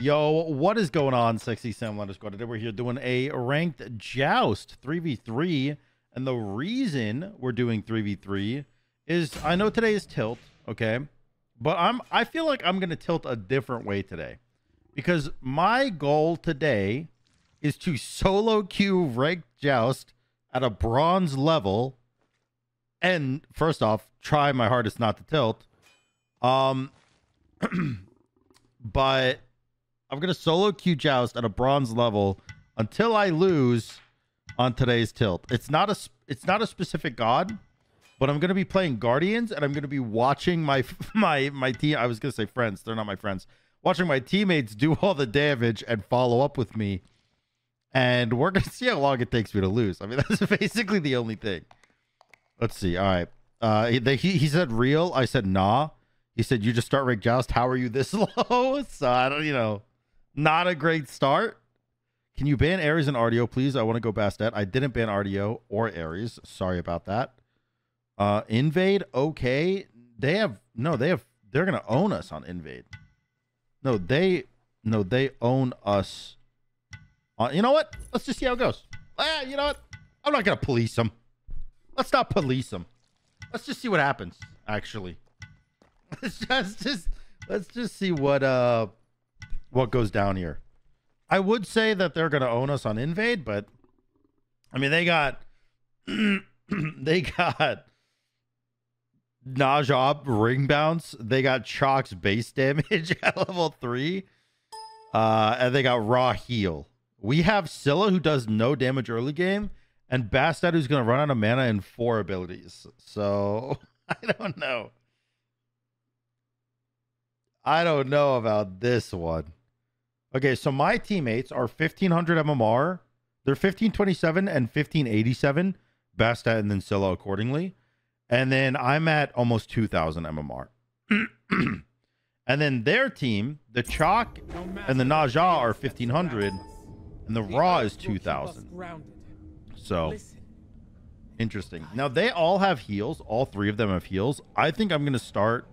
Yo, what is going on, Sexy Sam _ today? We're here doing a ranked Joust 3v3, and the reason we're doing 3v3 is I know today is tilt, okay, but I feel like I'm gonna tilt a different way today, because my goal today is to solo queue ranked Joust at a bronze level, and first off, try my hardest not to tilt, but I'm going to solo queue Joust at a bronze level until I lose on today's tilt. It's not a specific god, but I'm going to be playing Guardians, and I'm going to be watching my team. I was going to say friends. They're not my friends. Watching my teammates do all the damage and follow up with me. And we're going to see how long it takes me to lose. I mean, that's basically the only thing. Let's see. All right. He said real. I said nah. He said, you just start ranked Joust. How are you this low? So I don't, you know, not a great start. Can you ban Ares and Ardeo, please? I want to go Bastet. I didn't ban Ardeo or Ares. Sorry about that. Invade. Okay. They're going to own us on invade. No, they own us. You know what? Let's just see how it goes. You know what? I'm not going to police them. Let's not police them. Let's just see what happens, actually. Let's just see what goes down here. I would say that they're gonna own us on invade, but I mean they got Najah ring bounce, they got Chalk's base damage at level 3, and they got raw heal. We have Scylla, who does no damage early game, and Bastet, who's gonna run out of mana and 4 abilities. So I don't know. I don't know about this one. Okay, so my teammates are 1500 MMR. They're 1527 and 1587. Bastet and then Scylla accordingly. And then I'm at almost 2000 MMR. And then their team, the Chalk and the Najah are 1500. And the Raw is 2000. So, interesting. Now, they all have heals. All 3 of them have heals. I think I'm going to start...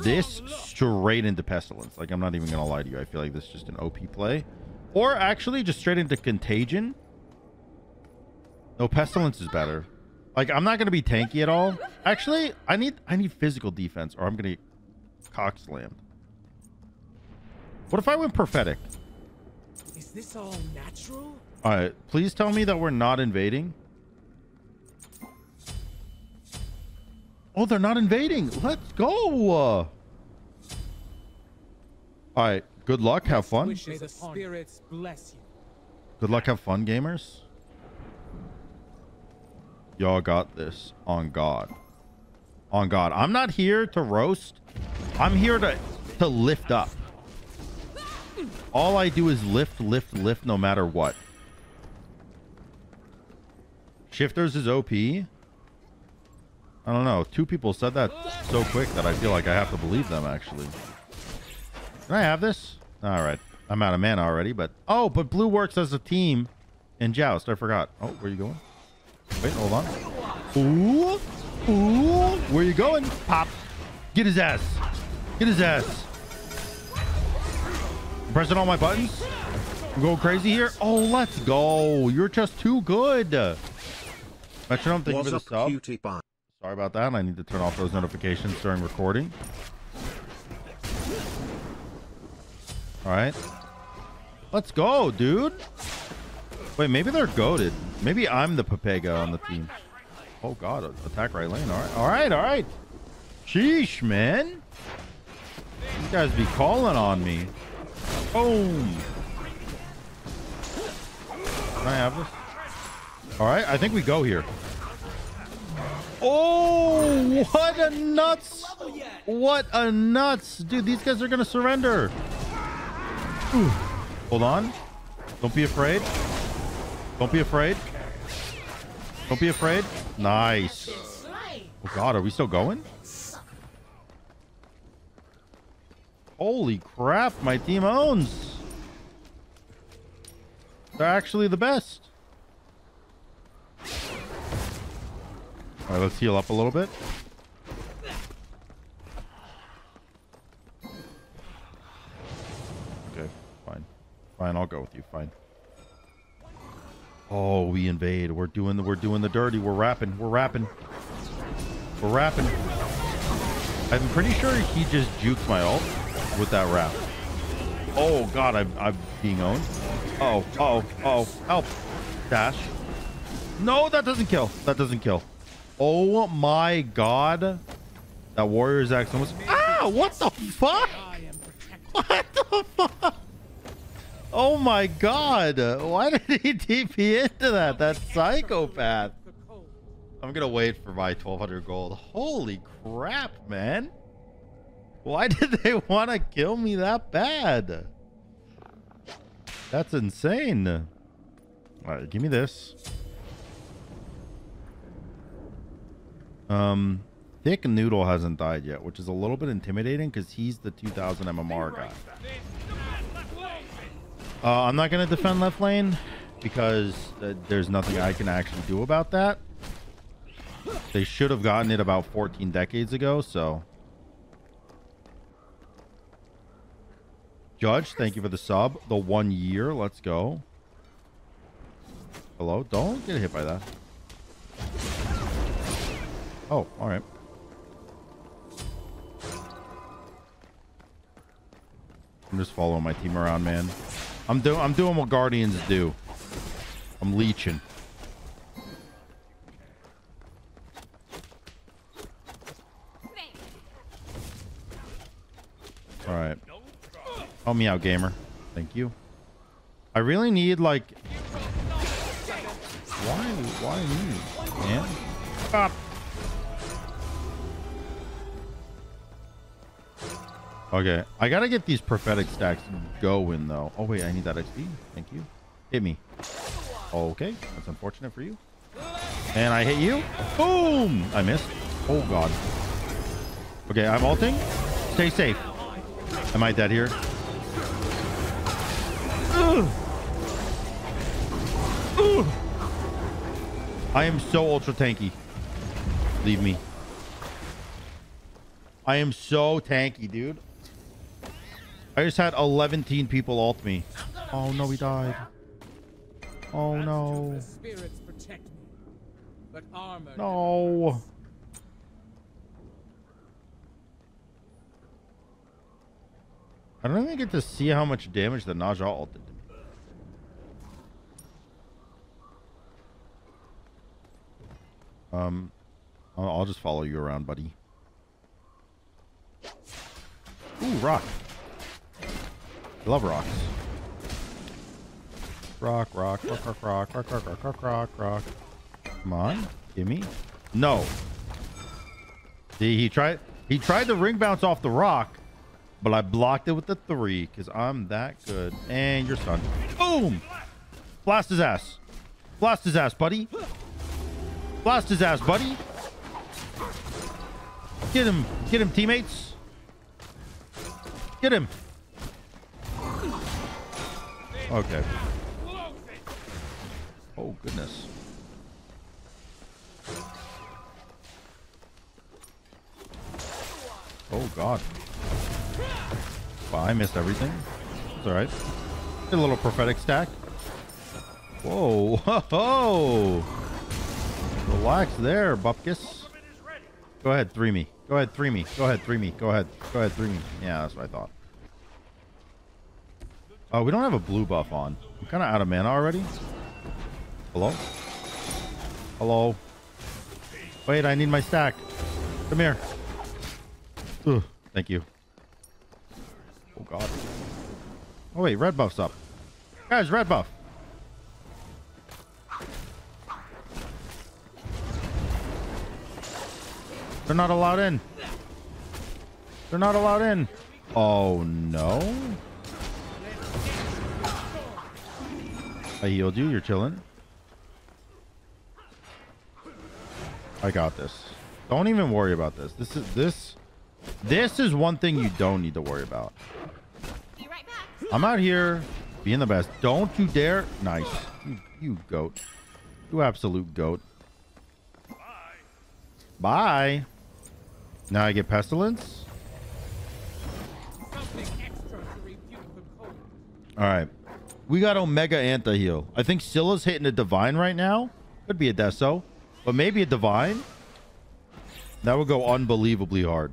this straight into Pestilence. Like, I'm not even gonna lie to you. I feel like this is just an OP play, or actually just straight into Contagion. No, Pestilence is better. Like, I'm not gonna be tanky at all. Actually, I need physical defense, or I'm gonna get cock slammed. What if I went Prophetic? Is this all natural? All right, please tell me that we're not invading. Oh, they're not invading. Let's go. All right. Good luck. Have fun. Good luck. Have fun, gamers. Y'all got this. On God. On God. I'm not here to roast. I'm here to lift up. All I do is lift, lift, lift, no matter what. Shifters is OP. I don't know. 2 people said that so quick that I feel like I have to believe them, actually. Can I have this? All right. I'm out of mana already, but... Oh, but blue works as a team in Joust. I forgot. Oh, where are you going? Wait, hold on. Ooh. Ooh. Where are you going? Pop. Get his ass. Get his ass. I'm pressing all my buttons. I'm going crazy here. Oh, let's go. You're just too good. Metronome, thank you for the sub. Sorry about that. I need to turn off those notifications during recording. All right. Let's go, dude. Wait, maybe they're goated. Maybe I'm the Papega on the team. Oh, God. Attack right lane. All right. All right. All right. Sheesh, man. You guys be calling on me. Boom. Can I have this? All right. I think we go here. Oh, what a nuts. What a nuts. Dude, these guys are going to surrender. Ooh. Hold on. Don't be afraid. Don't be afraid. Don't be afraid. Nice. Oh, God, are we still going? Holy crap, my team owns. They're actually the best. All right, let's heal up a little bit. Fine, I'll go with you. Fine. Oh, we invade. We're doing the dirty. We're rapping. I'm pretty sure he just juked my ult with that rap. Oh God, I'm being owned. Oh, oh, oh, help! Dash. No, that doesn't kill. That doesn't kill. Oh my God, that warrior is actually almost. Ah, what the fuck? What the fuck? Oh my God! Why did he TP into that? That psychopath. I'm gonna wait for my 1200 gold. Holy crap, man! Why did they want to kill me that bad? That's insane. All right, give me this. Thick Noodle hasn't died yet, which is a little bit intimidating because he's the 2000 MMR guy. I'm not going to defend left lane because there's nothing I can actually do about that. They should have gotten it about 14 decades ago, so... Judge, thank you for the sub. The 1 year. Let's go. Hello? Don't get hit by that. Oh, all right. I'm just following my team around, man. I'm doing what Guardians do. I'm leeching. All right. Help me out, gamer. Thank you. I really need, like... Why me? Man? Stop. Okay. I gotta get these prophetic stacks going, though. Oh, wait. I need that XP. Thank you. Hit me. Okay. That's unfortunate for you. And I hit you. Boom! I missed. Oh, God. Okay. I'm ulting. Stay safe. Am I dead here? I am so ultra tanky. Leave me. I am so tanky, dude. I just had 11 people ult me. Oh no, we died. Oh no. No. I don't even get to see how much damage the Najah ult did. I'll just follow you around, buddy. Ooh, rock. I love rocks. Rock. Come on, gimme. No. See, he tried to ring bounce off the rock, but I blocked it with the 3 because I'm that good. And you're stunned. Boom! Blast his ass. Blast his ass, buddy. Blast his ass, buddy. Get him. Get him, teammates. Get him. Okay. Oh, goodness. Oh, God. Wow, I missed everything. It's all right. Did a little prophetic stack. Whoa. Whoa. Relax there, Bupkis. Go ahead, three me. Go ahead, three me. Go ahead, three me. Go ahead. Go ahead, three me. Yeah, that's what I thought. Oh, we don't have a blue buff on. I'm kind of out of mana already. Hello? Hello? Wait, I need my stack. Come here. Ugh, thank you. Oh, God. Oh, wait, red buff's up. Guys, red buff. They're not allowed in. They're not allowed in. Oh, no. I healed you. You're chilling. I got this. Don't even worry about this. This is one thing you don't need to worry about. I'm out here being the best. Don't you dare. Nice. You goat. You absolute goat. Bye. Bye. Now I get pestilence. All right. We got Omega Antha heal. I think Scylla's hitting a Divine right now. Could be a Deso, but maybe a Divine. That would go unbelievably hard.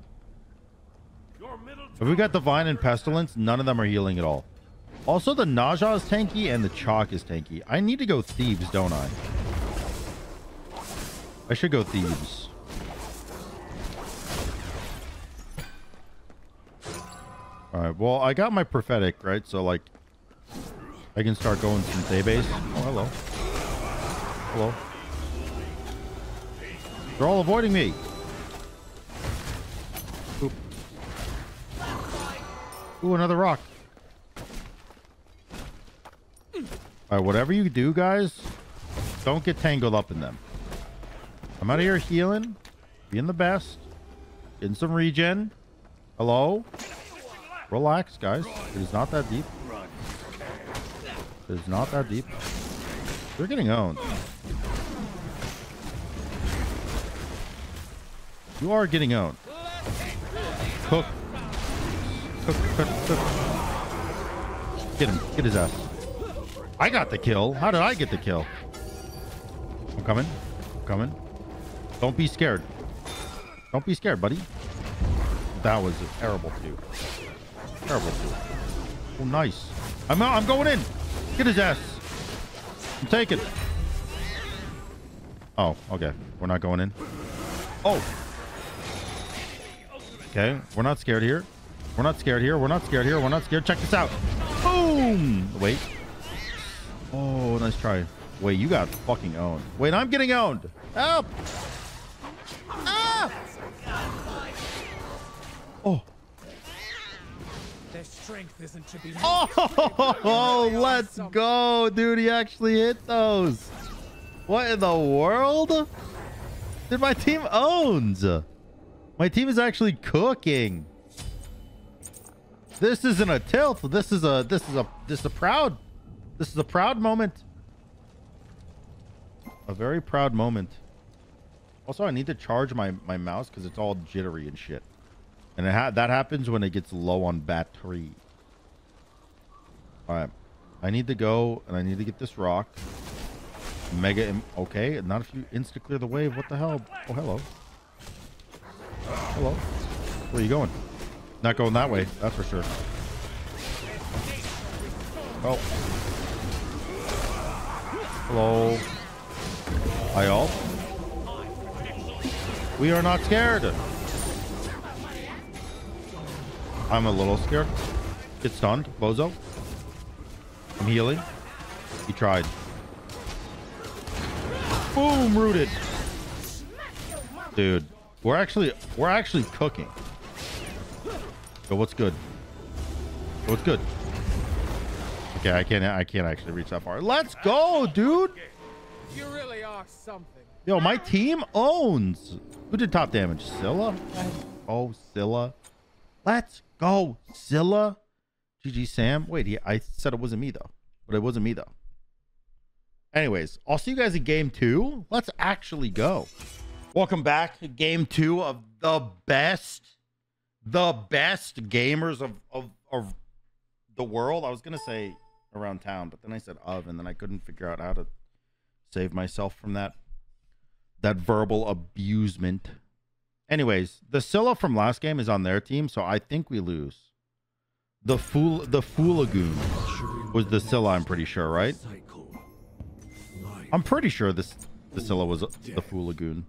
If we got Divine and Pestilence, none of them are healing at all. Also, the Najah is tanky and the Chalk is tanky. I need to go Thebes, don't I? I should go Thebes. All right, well, I got my Prophetic, right? So, like, I can start going some Thebes. Oh, hello. Hello. They're all avoiding me. Oop. Ooh, another rock. All right, whatever you do, guys, don't get tangled up in them. I'm out of here healing, being the best, getting some regen. Hello? Relax, guys. It is not that deep. It is not that deep. They're getting owned. You are getting owned. Cook. Cook, cook, cook. Get him. Get his ass. I got the kill. How did I get the kill? I'm coming. I'm coming. Don't be scared. Don't be scared, buddy. That was terrible, too. Terrible, too. Oh, nice. I'm out. I'm going in. Get his ass. I'm taking. Oh, okay. We're not going in. Oh. Okay. We're not scared here. We're not scared here. We're not scared here. We're not scared. Check this out. Boom. Wait. Oh, nice try. Wait, you got fucking owned. Wait, I'm getting owned. Help. Ah. Oh. Their strength isn't to be. Oh, let's go, dude. He actually hit those. What in the world? Dude, my team owns. My team is actually cooking. This isn't a tilt. This is a proud moment. A very proud moment. Also, I need to charge my mouse because it's all jittery and shit. And that happens when it gets low on battery. All right. I need to go and I need to get this rock. Mega. Okay. Not if you insta clear the wave. What the hell? Oh, hello. Hello. Where are you going? Not going that way. That's for sure. Oh. Hello. Hi, all. We are not scared. I'm a little scared. Get stunned, bozo. I'm healing. He tried. Boom, rooted. Dude, we're actually cooking. So what's good? What's good? Okay, I can't actually reach that far. Let's go, dude. You really are something. Yo, my team owns. Who did top damage? Scylla? Oh, Scylla. Let's go, Scylla. GG, Sam. Wait, I said it wasn't me, though. But it wasn't me, though. Anyways, I'll see you guys in game two. Let's actually go. Welcome back to game two of the best gamers of the world. I was going to say around town, but then I said of, and then I couldn't figure out how to save myself from that verbal abusement. Anyways, the Scylla from last game is on their team, so I think we lose. The Foolagoon was the Scylla, I'm pretty sure, right? I'm pretty sure the Scylla was the Foolagoon.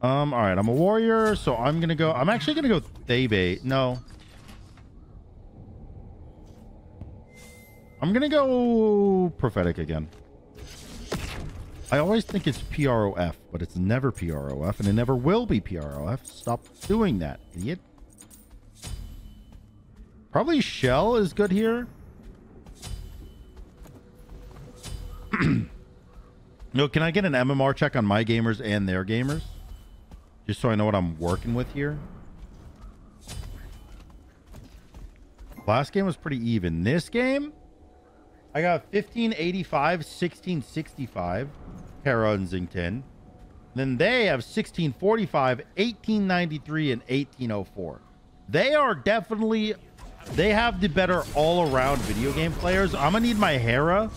All right, I'm a warrior, so I'm actually gonna go Thebe. No. I'm gonna go Prophetic again. I always think it's PROF, but it's never PROF, and it never will be PROF. Stop doing that, idiot. Probably Shell is good here. No, can I get an MMR check on my gamers and their gamers? Just so I know what I'm working with here. Last game was pretty even. This game, I got 1585, 1665. Hera and Zinkin. Then they have 1645, 1893, and 1804. They are definitely They have the better all-around video game players. I'm gonna need my Hera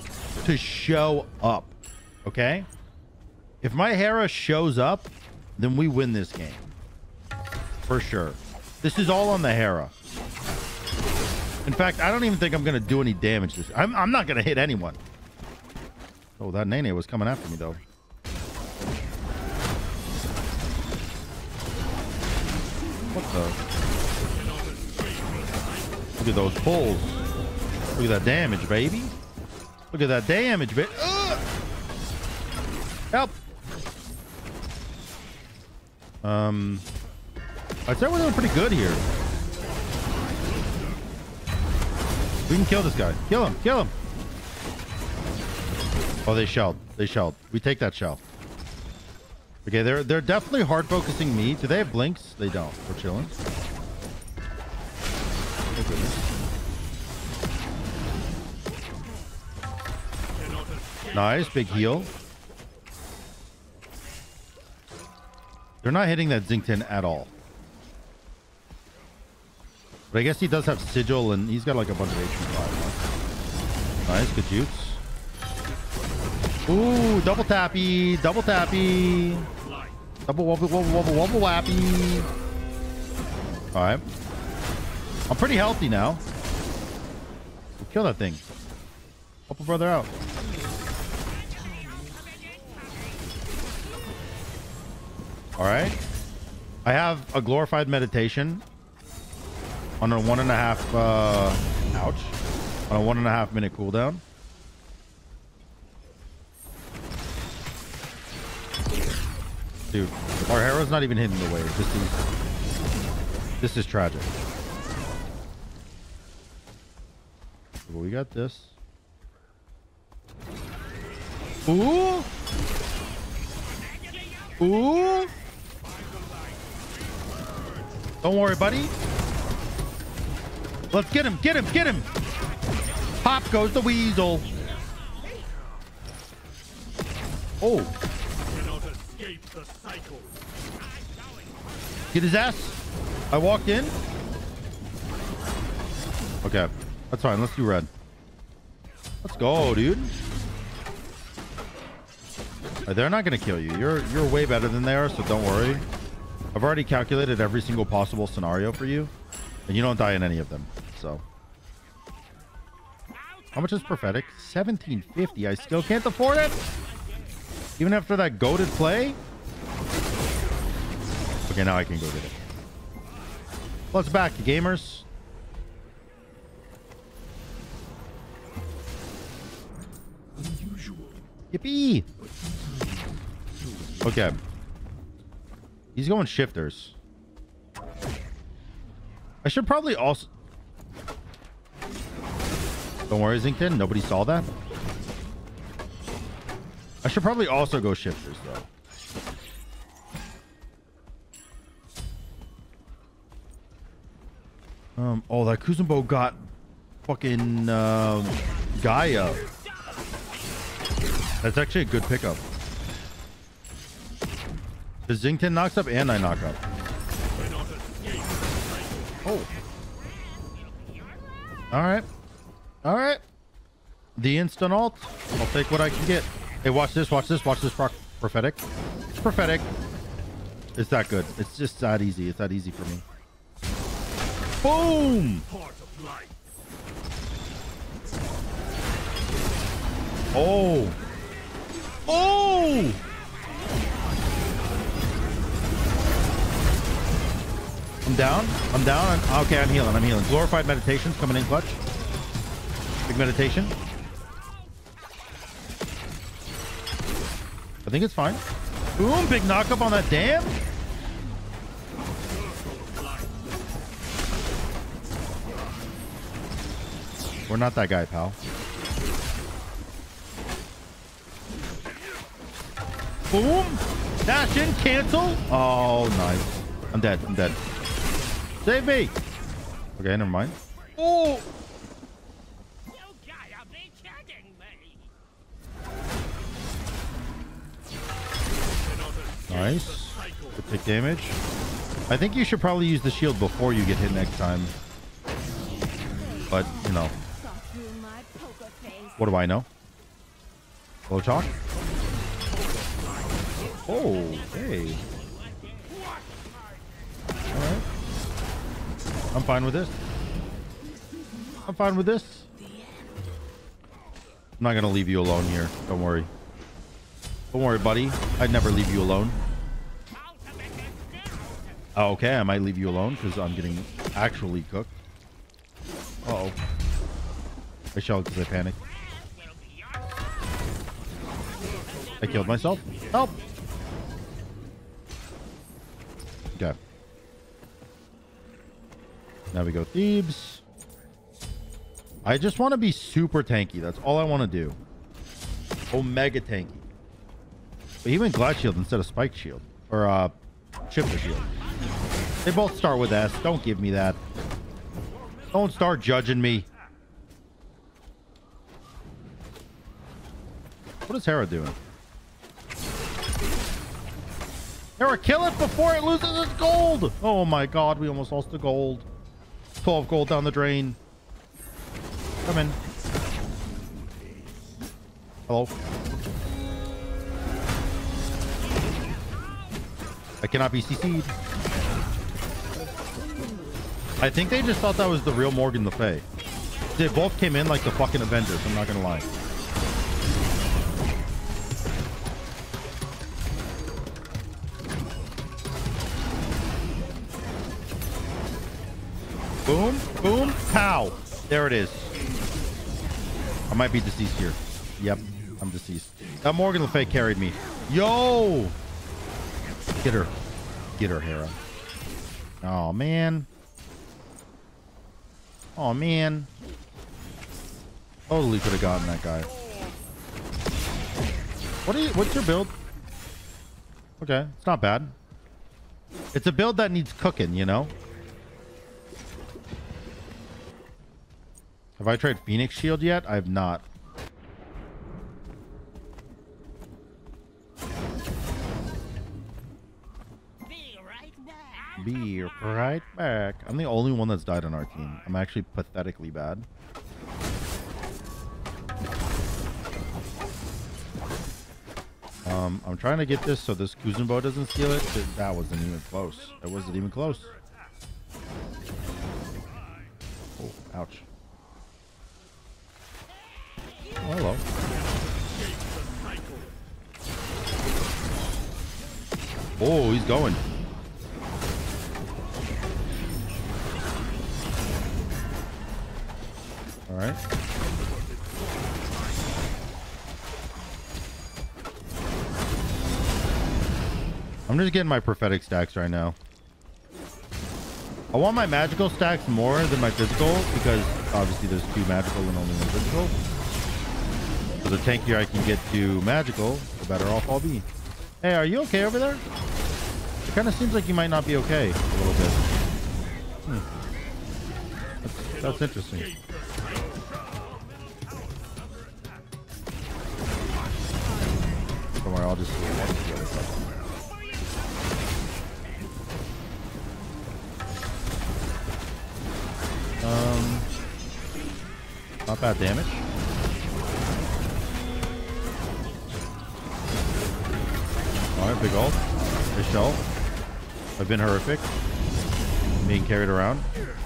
to show up, okay? If my Hera shows up, then we win this game. For sure. This is all on the Hera. In fact, I don't even think I'm gonna do any damage this. I'm not gonna hit anyone. Oh, that Nene was coming after me though. What the? Look at those pulls. Look at that damage, baby. Look at that damage, bitch. Help. I'd say we're doing pretty good here. We can kill this guy. Kill him. Kill him. Oh, they shelled. They shelled. We take that shell. Okay, they're definitely hard focusing me. Do they have blinks? They don't. We're chilling. Oh, goodness. Nice. Big heal. They're not hitting that Zinkin at all. But I guess he does have Sigil, and he's got like a bunch of HP. Nice, good jutes. Ooh, double tappy, double tappy. Double wobble, wobble, wobble, wobble, wappy. All right. I'm pretty healthy now. We'll kill that thing. Help a brother out. All right. I have a glorified meditation. On a 1.5, ouch. On a 1.5 minute cooldown. Dude, our Hera's not even hitting the wave. This is tragic. Well, we got this. Ooh. Ooh. Don't worry, buddy. Let's get him, get him, get him. Pop goes the weasel. Oh. Get his ass. I walked in. Okay. That's fine. Let's do red. Let's go, dude. They're not going to kill you. You're way better than they are, so don't worry. I've already calculated every single possible scenario for you. And you don't die in any of them, so. How much is Prophetic? $17.50. I still can't afford it. Even after that goated play? Okay, now I can go get it. Well, it's back, gamers. Unusual. Yippee! Okay. He's going Shifters. I should probably also... Don't worry, Zinkin. Nobody saw that. I should probably also go Shifters, though. Oh, that Kuzumbo got fucking Gaia. That's actually a good pickup. The Zinkin knocks up and I knock up. Oh. Alright. Alright. The instant ult. I'll take what I can get. Hey, watch this, watch this, watch this. Prophetic. It's Prophetic. It's that good. It's just that easy. It's that easy for me. Boom! Oh! Oh! I'm down. I'm down. Okay, I'm healing. I'm healing. Glorified meditation's coming in clutch. Big meditation. I think it's fine. Boom! Big knockup on that dam. We're not that guy, pal. Boom! Dash in, cancel. Oh, nice. I'm dead. I'm dead. Save me. Okay, never mind. Oh. Nice. Good pick damage. I think you should probably use the shield before you get hit next time. But, you know. What do I know? Low talk? Oh, hey. Alright. I'm fine with this. I'm fine with this. I'm not going to leave you alone here. Don't worry. Don't worry, buddy. I'd never leave you alone. Okay, I might leave you alone because I'm getting actually cooked. Uh-oh. I shall because I panicked. I killed myself. Help! Okay. Now we go Thebes. I just want to be super tanky. That's all I want to do. Omega tanky. But he went Glad Shield instead of Spike Shield. Or, Shifter Shield. They both start with S. Don't give me that. Don't start judging me. What is Hera doing? Hera, kill it before it loses its gold! Oh my god, we almost lost the gold. 12 gold down the drain. Come in. Hello. I cannot be CC'd. I think they just thought that was the real Morgan Le Fay. They both came in like the fucking Avengers, I'm not gonna lie. Boom, boom, pow. There it is. I might be deceased here. Yep, I'm deceased. That Morgan Le Fay carried me. Yo! Get her, Hera. Oh, man. Oh, man. Totally could have gotten that guy. What are you, what's your build? Okay, it's not bad. It's a build that needs cooking, you know? Have I tried Phoenix Shield yet? I have not. Be right back. I'm the only one that's died on our team. I'm actually pathetically bad. I'm trying to get this so this Kuzumbo doesn't steal it. That wasn't even close. That wasn't even close. Oh, ouch. Oh, hello. Oh, he's going. All right. I'm just getting my prophetic stacks right now. I want my magical stacks more than my physical because obviously there's two magical and only one physical. So the tankier I can get to magical, the better off I'll be. Hey, are you okay over there? It kind of seems like you might not be okay a little bit. Hmm. That's interesting. I'll just do it. Not bad damage. Alright, big ult. Big shell. I've been horrific. I'm being carried around.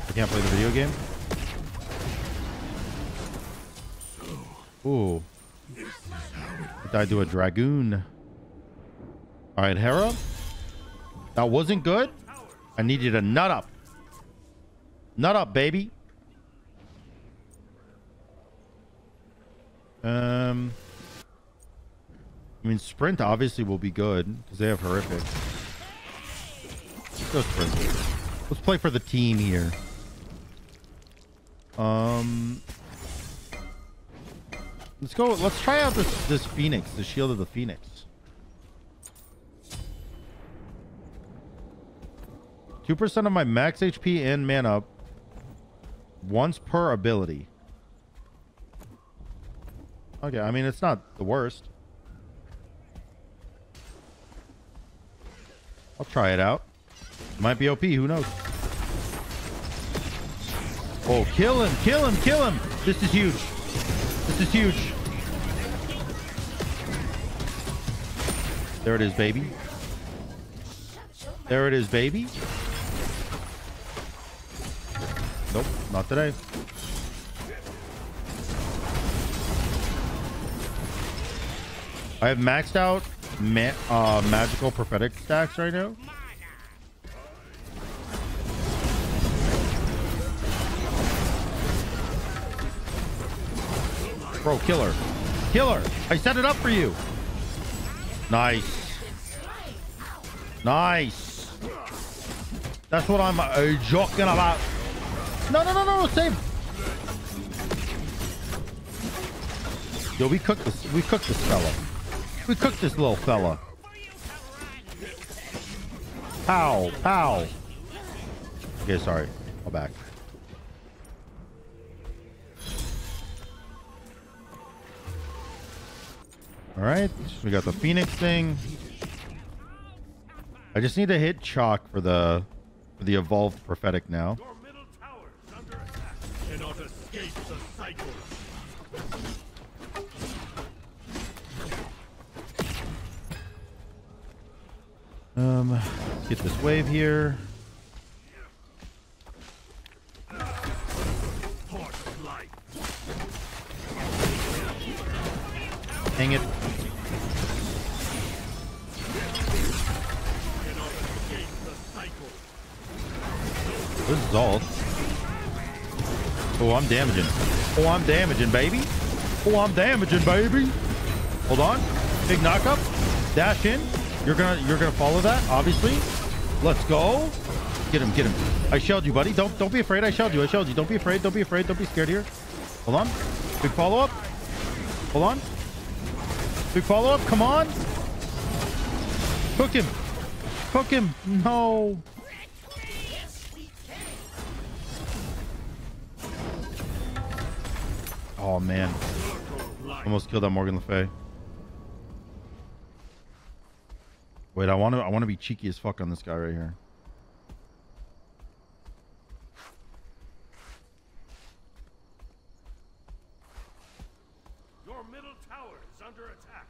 I can't play the video game. Ooh. I do a dragoon. All right, Hera. That wasn't good. I need you to nut up. Nut up, baby. I mean, sprint obviously will be good because they have horrific. Let's go sprint. Let's play for the team here. Let's go. Let's try out this Phoenix, the Shield of the Phoenix. 2% of my max HP and mana once per ability. Okay, I mean, it's not the worst. I'll try it out. Might be OP, who knows? Oh, kill him, kill him, kill him. This is huge. This is huge. There it is, baby. There it is, baby. Nope, not today. I have maxed out magical prophetic stacks right now. Bro, kill her. Kill her. I set it up for you. Nice. Nice. That's what I'm joking about. No, no, no, no, save. Yo, we cooked this. We cooked this fella. We cooked this little fella. Pow, pow. Okay, sorry. I'll back. All right, we got the Phoenix thing. I just need to hit Chalk for the evolved prophetic now. Your middle tower is under attack. Cannot escape the cycle. Get this wave here. Hang it. This is all. Oh, I'm damaging. Oh, I'm damaging, baby. Oh, I'm damaging, baby. Hold on. Big knockup. Dash in. You're gonna follow that, obviously. Let's go. Get him, get him. I shelled you, buddy. Don't be afraid. I shelled you. I shelled you. Don't be afraid. Don't be afraid. Don't be scared here. Hold on. Big follow up. Hold on. Big follow up. Come on. Cook him. Cook him. No. Oh man, almost killed that Morgan Le Fay. Wait, I want to be cheeky as fuck on this guy right here. Your middle tower is under attack.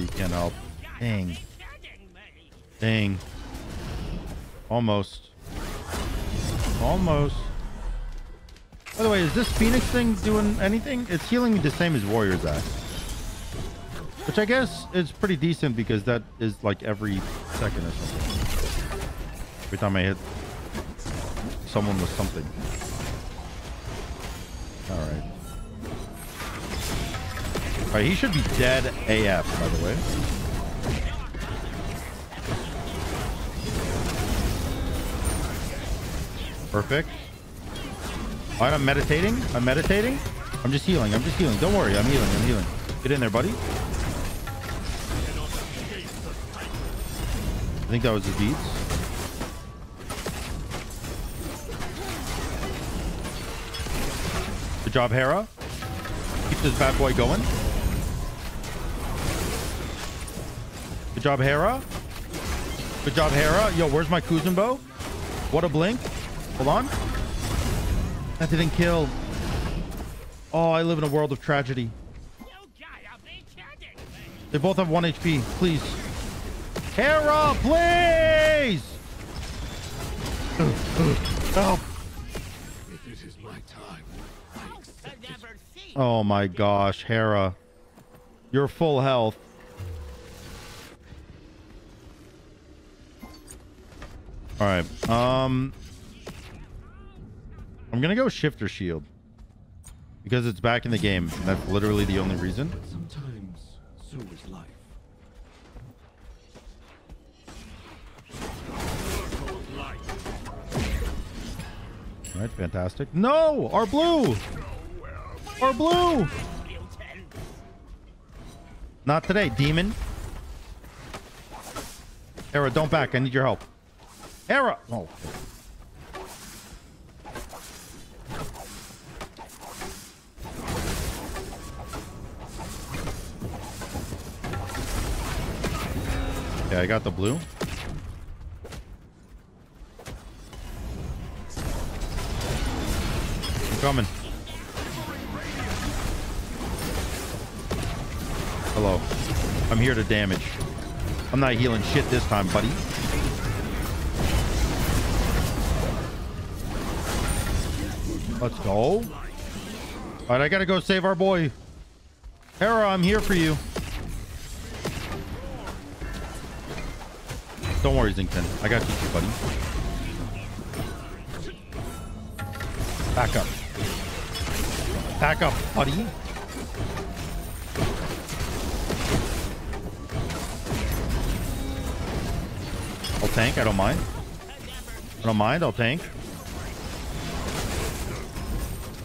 You can't help. Dang. Dang. Almost. Almost. By the way, is this Phoenix thing doing anything? It's healing me the same as Warrior's Axe. Which I guess is pretty decent because that is like every second or something. Every time I hit someone with something. Alright. Alright, he should be dead AF, by the way. Perfect. All right, I'm meditating. I'm meditating. I'm just healing. I'm just healing. Don't worry. I'm healing. I'm healing. Get in there, buddy. I think that was his beats. Good job, Hera. Keep this bad boy going. Good job, Hera. Good job, Hera. Yo, where's my Kuzumbo? What a blink. Hold on. That didn't kill. Oh, I live in a world of tragedy. They both have 1 HP. Please. Hera, please! Help. This is my time. Oh my gosh, Hera. You're full health. Alright. I'm gonna go Shifter Shield because it's back in the game. And that's literally the only reason. Sometimes so is life. All right, fantastic. No, our blue, our blue. Not today, demon. Hera, don't back. I need your help. Hera. Oh. Yeah, I got the blue. I'm coming. Hello. I'm here to damage. I'm not healing shit this time, buddy. Let's go. All right, I gotta go save our boy. Hera, I'm here for you. Don't worry, Zinkin. I got you, buddy. Back up. Back up, buddy. I'll tank. I don't mind. I don't mind. I'll tank.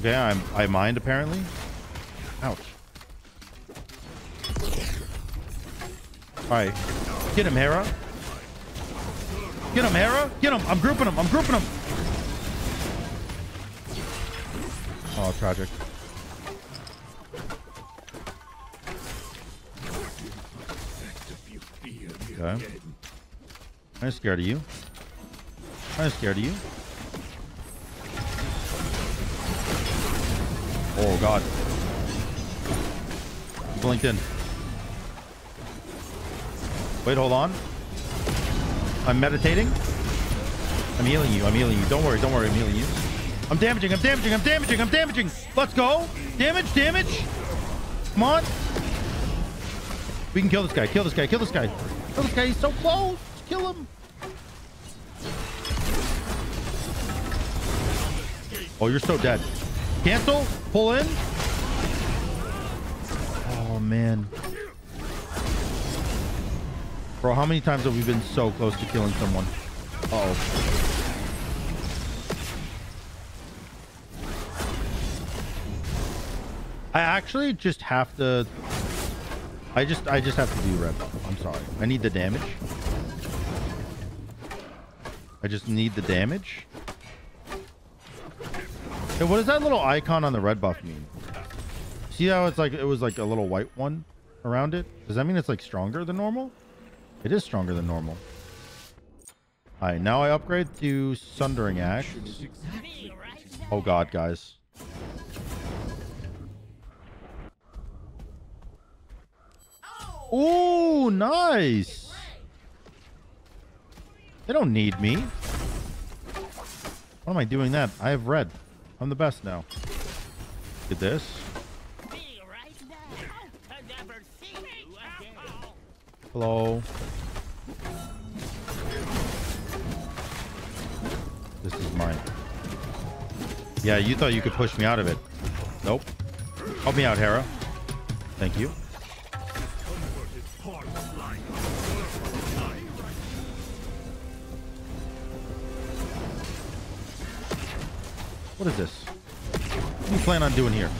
Yeah, I mind, apparently. Ouch. All right. Get him, Hera. Get him, Hera! Get him! I'm grouping him! I'm grouping him! Oh, tragic. Okay. I'm scared of you. I'm scared of you. Oh, God. You blinked in. Wait, hold on. I'm meditating. I'm healing you. I'm healing you. Don't worry. Don't worry. I'm healing you. I'm damaging. I'm damaging. I'm damaging. I'm damaging. Let's go. Damage. Damage. Come on. We can kill this guy. Kill this guy. Kill this guy. Kill this guy. He's so close. Kill him. Oh, you're so dead. Cancel. Pull in. Oh, man. Bro, how many times have we been so close to killing someone? Uh-oh. I actually just have to... I just have to do red bubble. I'm sorry. I need the damage. I just need the damage. Hey, what does that little icon on the red buff mean? See how it's like it was like a little white one around it? Does that mean it's like stronger than normal? It is stronger than normal. All right, now I upgrade to Sundering Axe. Oh God, guys. Oh, nice. They don't need me. Why am I doing that? I have red. I'm the best now. Get this. Hello. This is mine. Yeah, you thought you could push me out of it. Nope. Help me out, Hera. Thank you. What is this? What do you plan on doing here?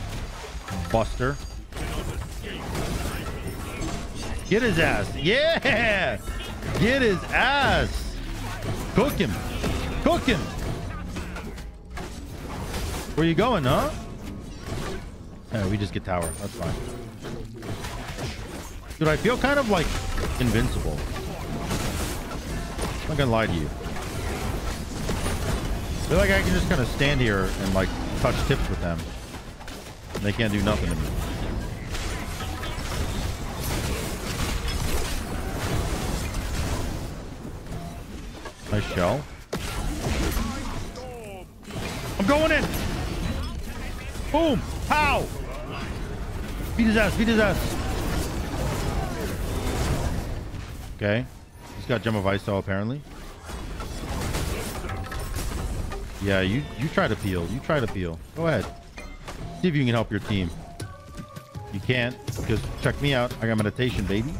Buster. Get his ass. Yeah! Get his ass. Cook him. Cook him. Where you going, huh? Yeah, we just get tower. That's fine. Dude, I feel kind of like invincible. I'm not gonna lie to you. I feel like I can just kind of stand here and like touch tips with them. And they can't do nothing to me. Nice shell. I'm going in. Boom. Pow. Beat his ass. Beat his ass. Okay. He's got Gem of Ice though, apparently. Yeah, you try to peel. You try to peel. Go ahead. See if you can help your team. You can't, because check me out. I got meditation, baby.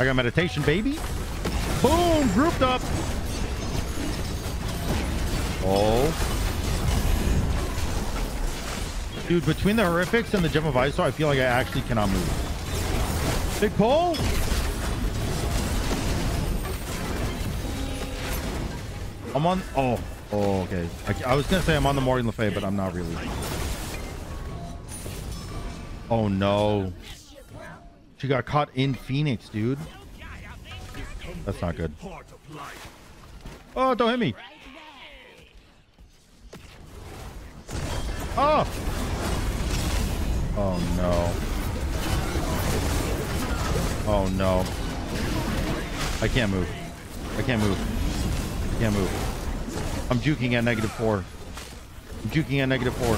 I got meditation, baby. Boom! Grouped up. Oh. Dude, between the Horrifics and the Gem of Iso, I feel like I actually cannot move. Big pull. I'm on... Oh. Oh, okay. I was going to say I'm on the Morgan Le Fay, but I'm not really. Oh, no. She got caught in Phoenix, dude. That's not good. Oh, don't hit me. Oh. Oh no. Oh no. I can't move. I can't move. I can't move. I'm juking at -4. I'm juking at -4.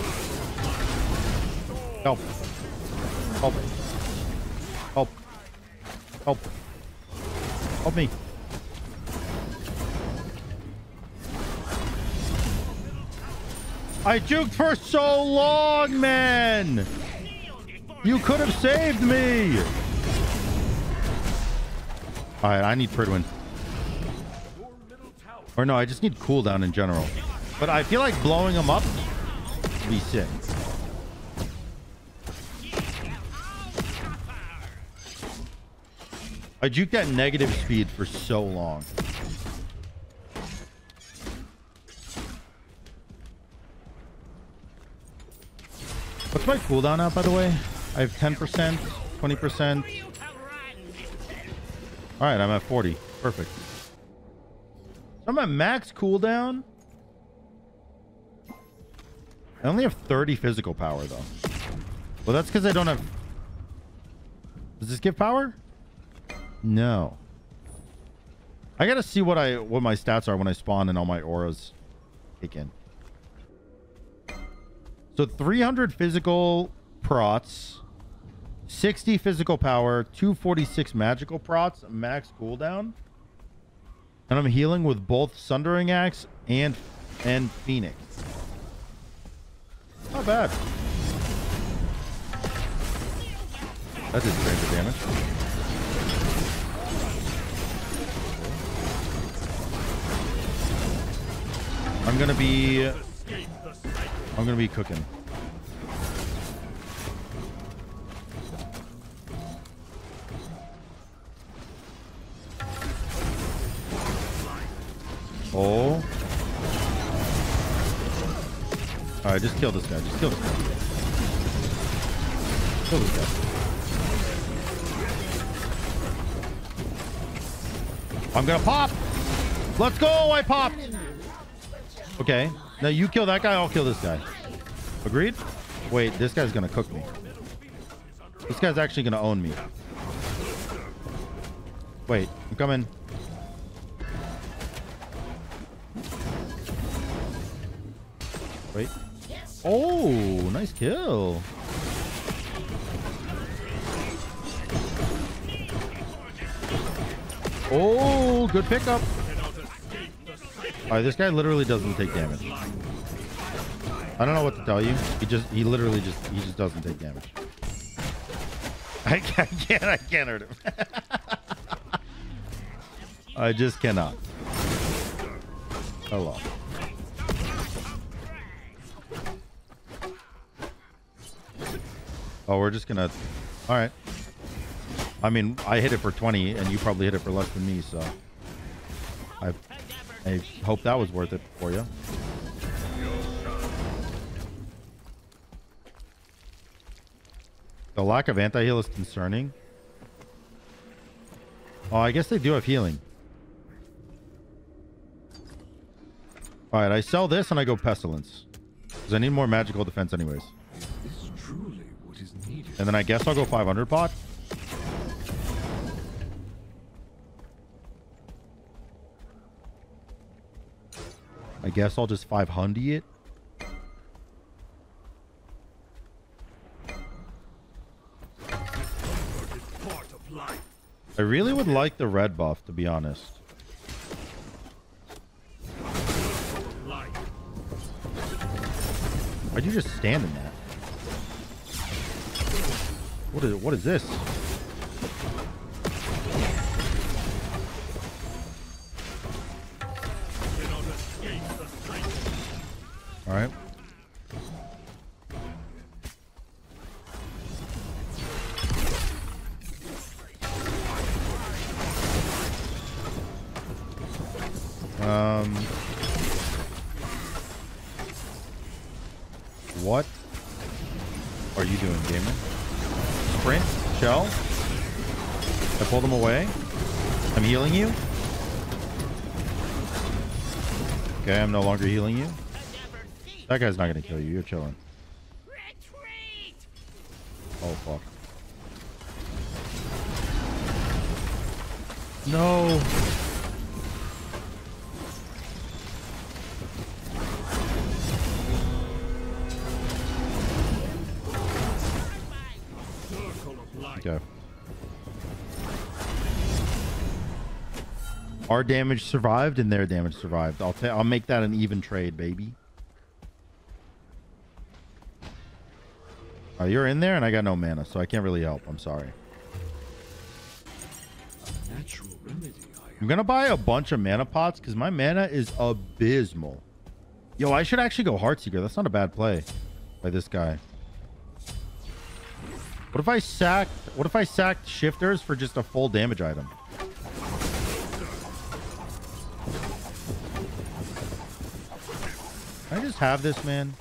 Help. Help. Help. Help. Help me. I juked for so long, man. You could have saved me. All right, I need Pridwin. Or no, I just need cooldown in general. But I feel like blowing him up would be sick. I juked at negative speed for so long. What's my cooldown at, by the way? I have 10%, 20%. All right, I'm at 40. Perfect. So I'm at max cooldown. I only have 30 physical power, though. Well, that's because I don't have... Does this give power? No. I got to see what my stats are when I spawn and all my auras kick in. So 300 physical prots, 60 physical power, 246 magical prots, max cooldown. And I'm healing with both Sundering Axe and Phoenix. Not bad. That did stranger damage. I'm gonna be cooking. Oh. All right, just kill this guy. Just kill this guy. Kill this guy. I'm gonna pop. Let's go! I popped. Okay. Now you kill that guy. I'll kill this guy. Agreed? Wait, this guy's gonna cook me. This guy's actually gonna own me. Wait, I'm coming. Wait. Oh, nice kill. Oh, good pickup. All right, this guy literally doesn't take damage. I don't know what to tell you. He literally just doesn't take damage. I can't hurt him. I just cannot. Hello. Oh, we're just gonna... All right. I mean, I hit it for 20, and you probably hit it for less than me, so... I hope that was worth it for you. The lack of anti-heal is concerning. Oh, I guess they do have healing. All right, I sell this, and I go Pestilence. Because I need more magical defense anyways. And then I guess I'll go 500 pot. I guess I'll just 500 it. I really would like the red buff, to be honest. Why'd you just stand in that? What is this? All right. What are you doing, gamer? Sprint, shell, I pulled him away. I'm healing you. Okay, I'm no longer healing you. That guy's not gonna kill you. You're chilling. Oh fuck. No. Okay. Our damage survived and their damage survived. I'll make that an even trade, baby. Oh, you're in there and I got no mana, so I can't really help. I'm sorry. I'm gonna buy a bunch of mana pots because my mana is abysmal. Yo, I should actually go Heartseeker. That's not a bad play by this guy. What if I sacked? What if I sacked Shifters for just a full damage item? Can I just have this, man?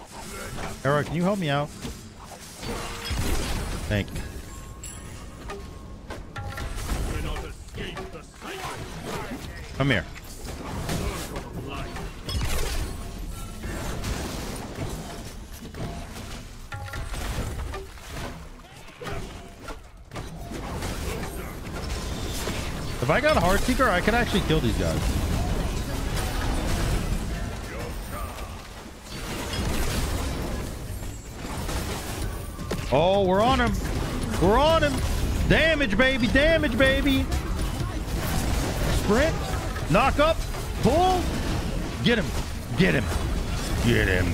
Hera, can you help me out? Thank you. Come here. If I got Heartseeker, I could actually kill these guys. Oh, we're on him. We're on him. Damage, baby. Damage, baby. Sprint. Knock up. Pull. Get him. Get him. Get him.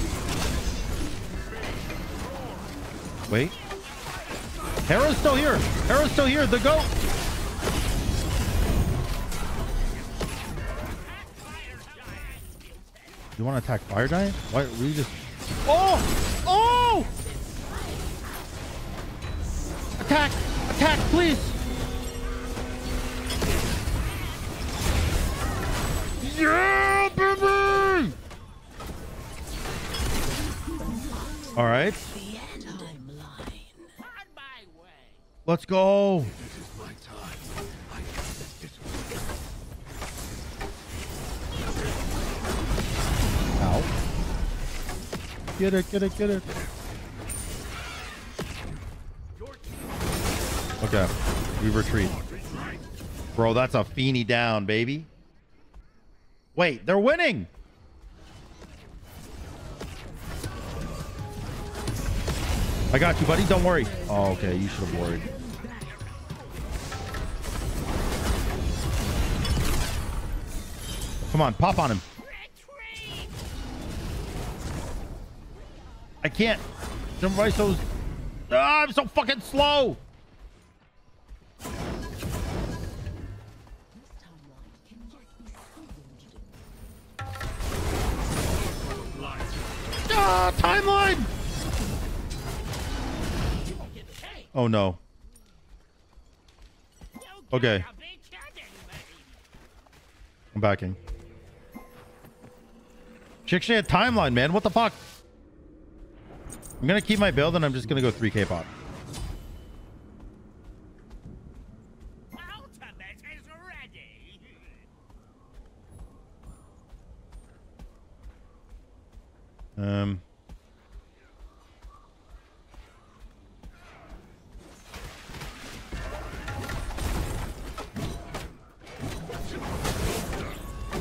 Wait. Hera's still here. Hera's still here. The goat. You want to attack Fire Giant? Why are we just... Oh! Oh! Attack! Attack, please! Yeah, baby! Alright. Let's go! Get it, get it, get it. Okay, we retreat. Bro, that's a Feeny down, baby. Wait, they're winning. I got you, buddy. Don't worry. Oh, okay, you should have worried. Come on, pop on him. I can't jump by those. Ah, I'm so fucking slow. Ah, timeline. Oh no. Okay. I'm backing. She actually had timeline, man. What the fuck? I'm going to keep my build, and I'm just going to go 3k pop. Ultimate is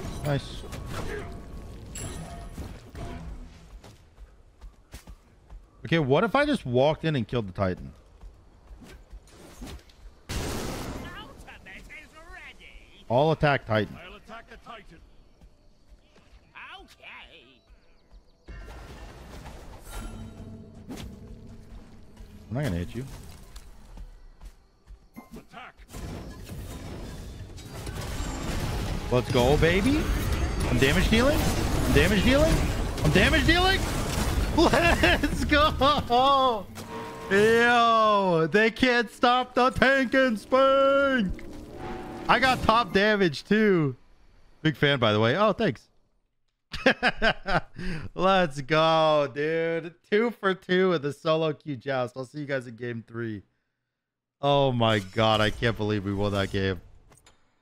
ready. Nice. Okay, what if I just walked in and killed the Titan? I'll attack Titan. I'll attack the Titan. Okay. I'm not gonna hit you. Attack. Let's go, baby. I'm damage dealing. I'm damage dealing. I'm damage dealing. Let's go! Yo, they can't stop the tank and spank! I got top damage too. Big fan, by the way. Oh, thanks. Let's go, dude. 2 for 2 with the solo queue joust. I'll see you guys in game 3. Oh my god, I can't believe we won that game.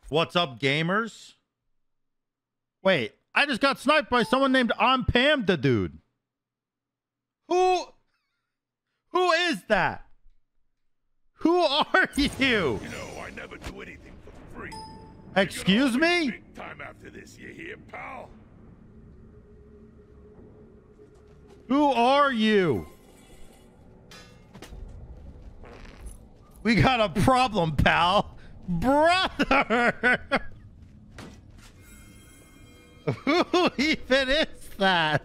What's up, gamers? Wait, I just got sniped by someone named I'm Pam the dude. Who is that? Who are you? You know, I never do anything for free. Excuse me? Big time after this, you hear, pal? Who are you? We got a problem, pal. Brother! Who even is that?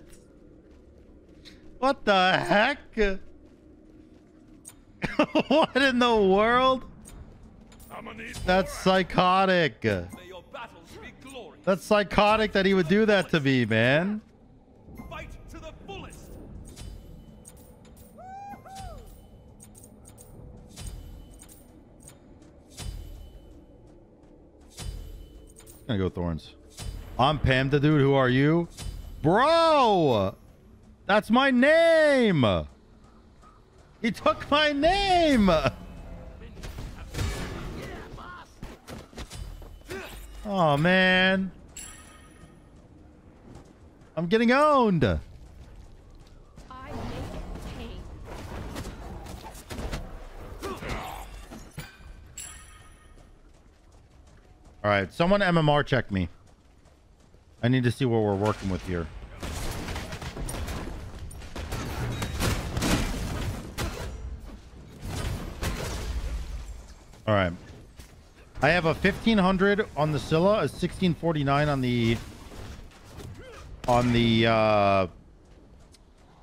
What the heck? What in the world? That's psychotic. That's psychotic that he would do that to me, man. Gonna go Thorns. I'm Pam the dude. Who are you? Bro! That's my name! He took my name! Oh, man. I'm getting owned. I make it pain. All right, someone MMR check me. I need to see what we're working with here. All right. I have a 1500 on the Scylla, a 1649 on the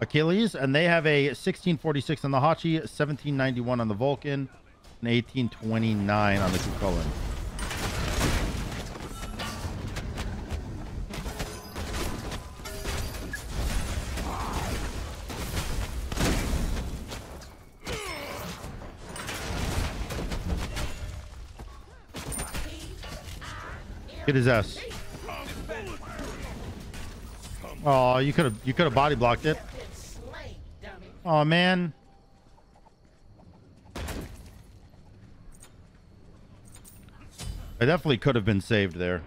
Achilles, and they have a 1646 on the Hachi, 1791 on the Vulcan, and 1829 on the Kukulkan. Get his ass. Oh, you could have body blocked it. Oh man. I definitely could have been saved there.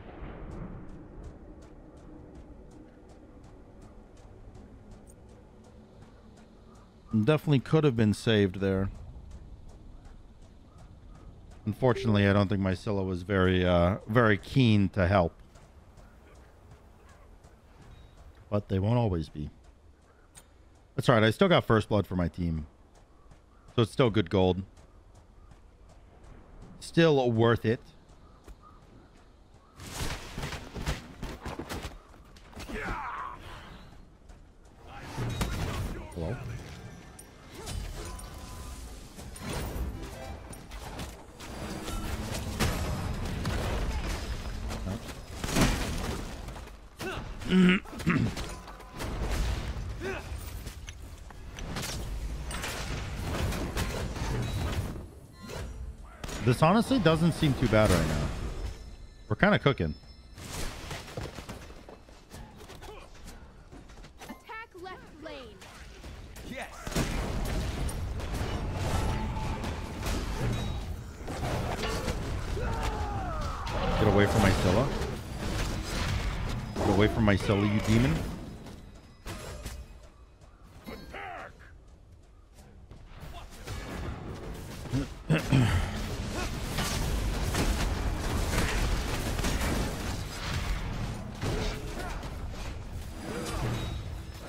Definitely could have been saved there. Unfortunately, I don't think my Scylla was very keen to help. But they won't always be. That's right. I still got first blood for my team. So it's still good gold. Still worth it. Hello? This honestly doesn't seem too bad right now. We're kind of cooking. Attack left lane. Yes. Get away from my Scylla. Away from my Scylla, you demon.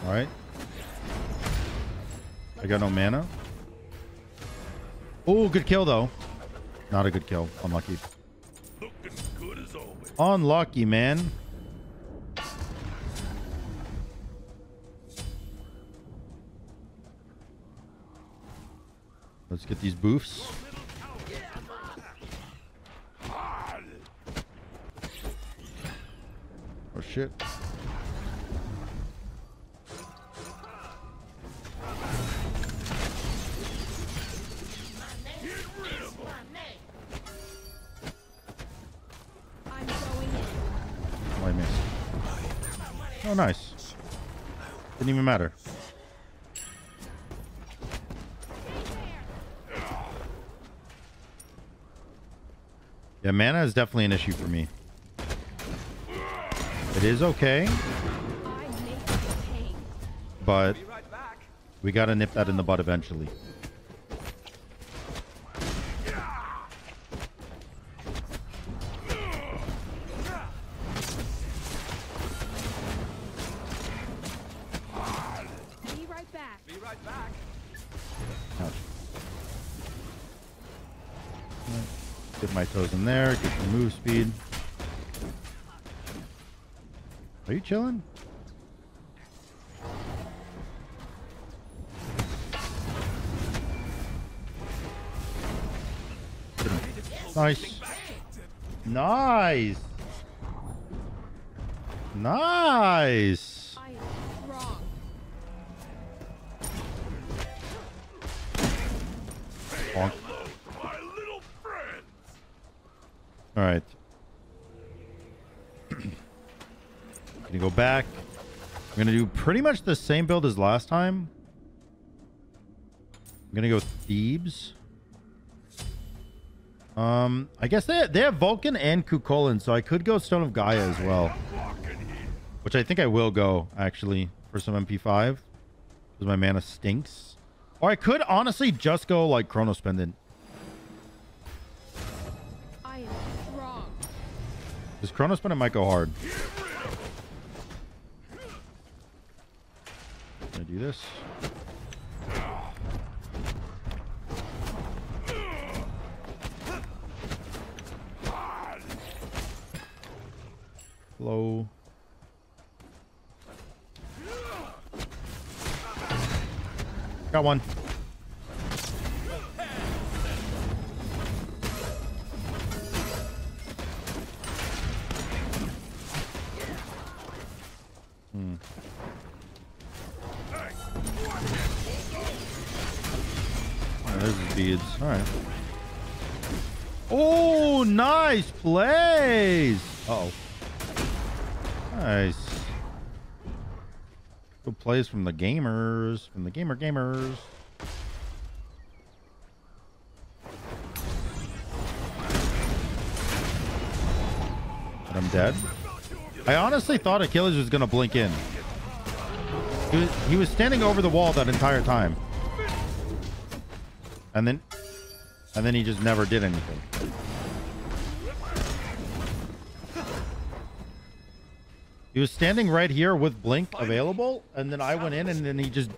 All right. I got no mana. Oh, good kill, though. Not a good kill. Unlucky. Looking good as always. Unlucky, man. Let's get these boofs. Oh shit. Oh, I missed. Oh nice. Didn't even matter. Yeah, mana is definitely an issue for me. It is okay, but we gotta nip that in the bud eventually. My toes in there, get your move speed. Are you chilling? Nice. Nice. Nice. Bonk. All right. Gonna go back. I'm gonna do pretty much the same build as last time. I'm gonna go Thebes. I guess they have Vulcan and Kukulkan, so I could go Stone of Gaia as well, which I think I will go actually for some MP5 because my mana stinks. Or I could honestly just go like Chronos Pendant. This Chronos Pendant might go hard. Gonna do this. Low. Got one. All right. Oh, nice plays. Uh-oh. Nice. Good plays from the gamers. From the gamers. And I'm dead. I honestly thought Achilles was going to blink in. He was standing over the wall that entire time. And then he just never did anything. He was standing right here with blink available, and then I went in, and then he just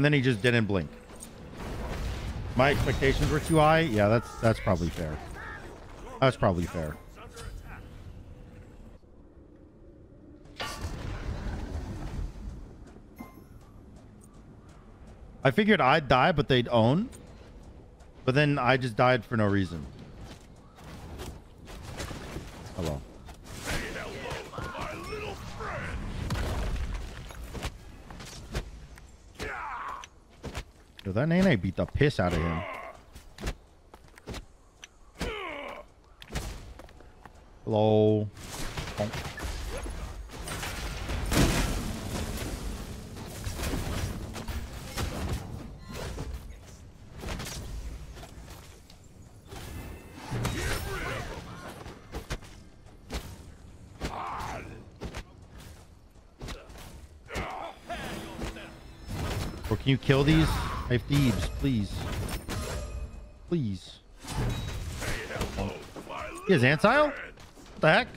didn't blink. My expectations were too high. Yeah, that's probably fair. That's probably fair. I figured I'd die, but they'd own. But then I just died for no reason. Hello. Yo, that Nene beat the piss out of him. Hello. Bonk. Can you kill these? I have Thebes, please. Please. He has Ansile? What the heck?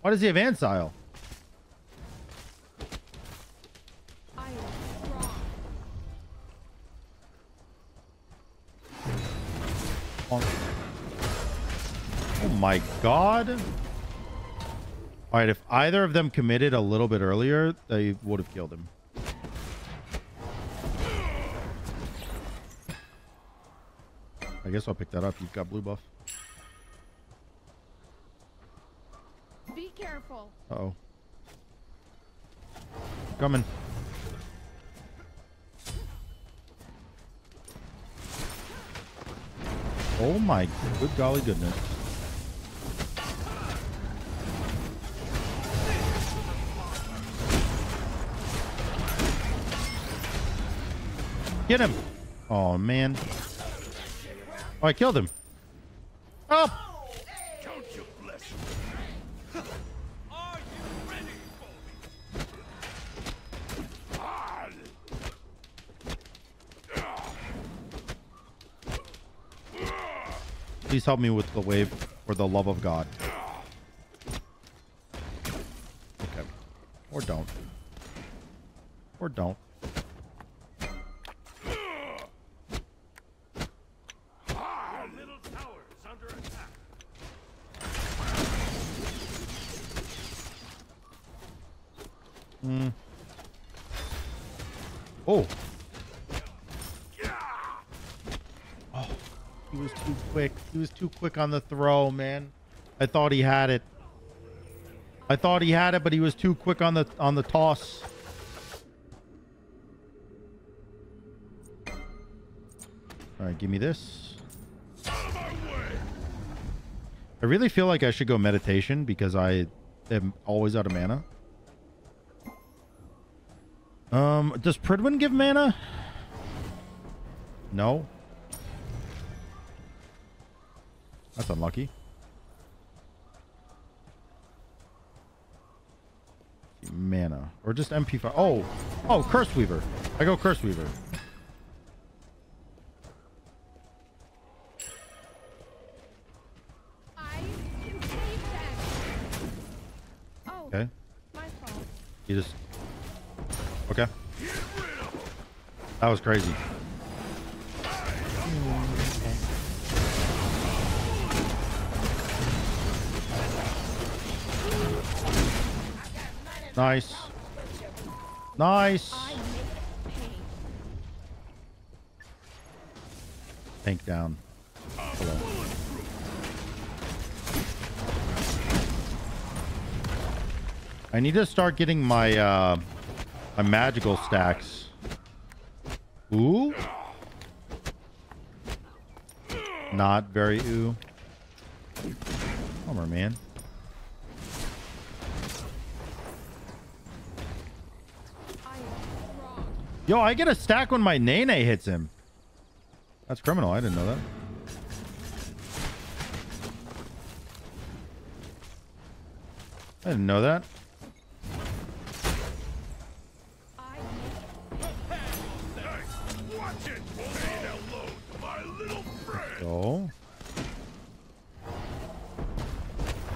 Why does he have Ansile? Oh my god. Alright, if either of them committed a little bit earlier, they would have killed him. I guess I'll pick that up. You've got blue buff. Be careful. Uh-oh. Coming. Oh my good golly goodness. Get him. Oh man. Oh, I killed him. Oh, Please help me with the wave for the love of God. Okay. Or don't. Or don't. Oh. Oh. He was too quick. He was too quick on the throw, man. I thought he had it. I thought he had it, but he was too quick on the toss. All right, give me this. I really feel like I should go meditation because I am always out of mana. Does Pridwin give mana? No. That's unlucky. Mana. Or just MP5. Oh! Oh, Curse Weaver. I go Curse Weaver. Okay. You just... Okay. That was crazy. Nice. Nice. Tank down. Hello. I need to start getting my my magical stacks. Ooh. Not very ooh. Bummer, man. Yo, I get a stack when my Nene hits him. That's criminal. I didn't know that. I didn't know that.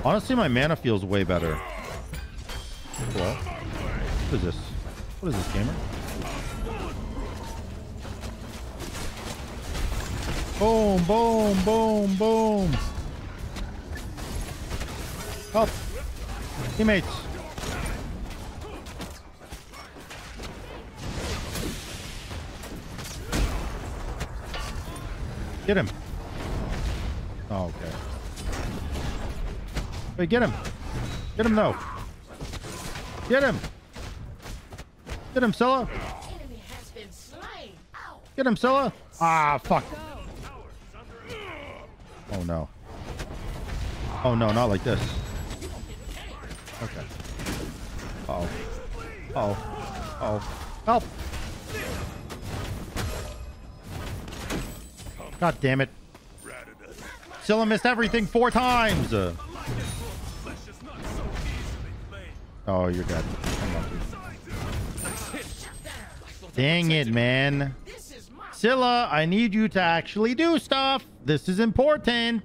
Honestly, my mana feels way better. Hello? What is this? What is this, gamer? Boom, boom, boom, boom. Up. Teammates. Get him. Oh, okay. Wait, get him. Get him, though. Get him. Get him, Scylla. Get him, Scylla. Ah, fuck. Oh, no. Oh, no, not like this. Okay. Uh-oh. Uh-oh. Uh-oh. Help. God damn it. Scylla missed everything 4 times. Oh, you're dead. Dang it, man. Scylla, I need you to actually do stuff. This is important.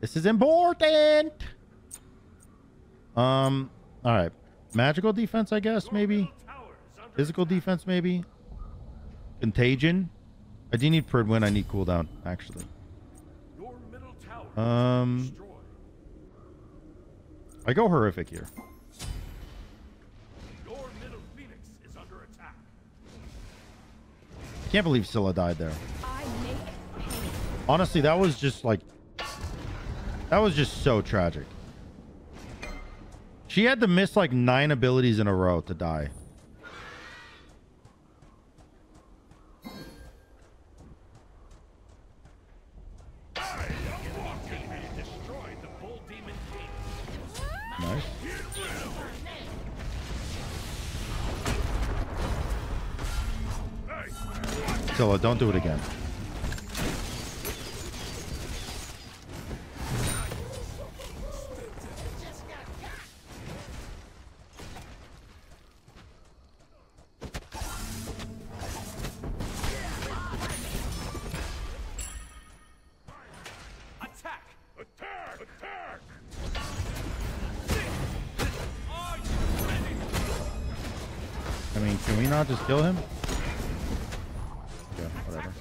This is important. All right. Magical defense, I guess, maybe. Physical defense, maybe. Contagion. I do need Pridwin. I need cooldown, actually. I go horrific here. Your middle Phoenix is under attack. I can't believe Scylla died there. Honestly, that was just like... That was just so tragic. She had to miss like 9 abilities in a row to die. Scylla, don't do it again. Can we not just kill him? Yeah, whatever.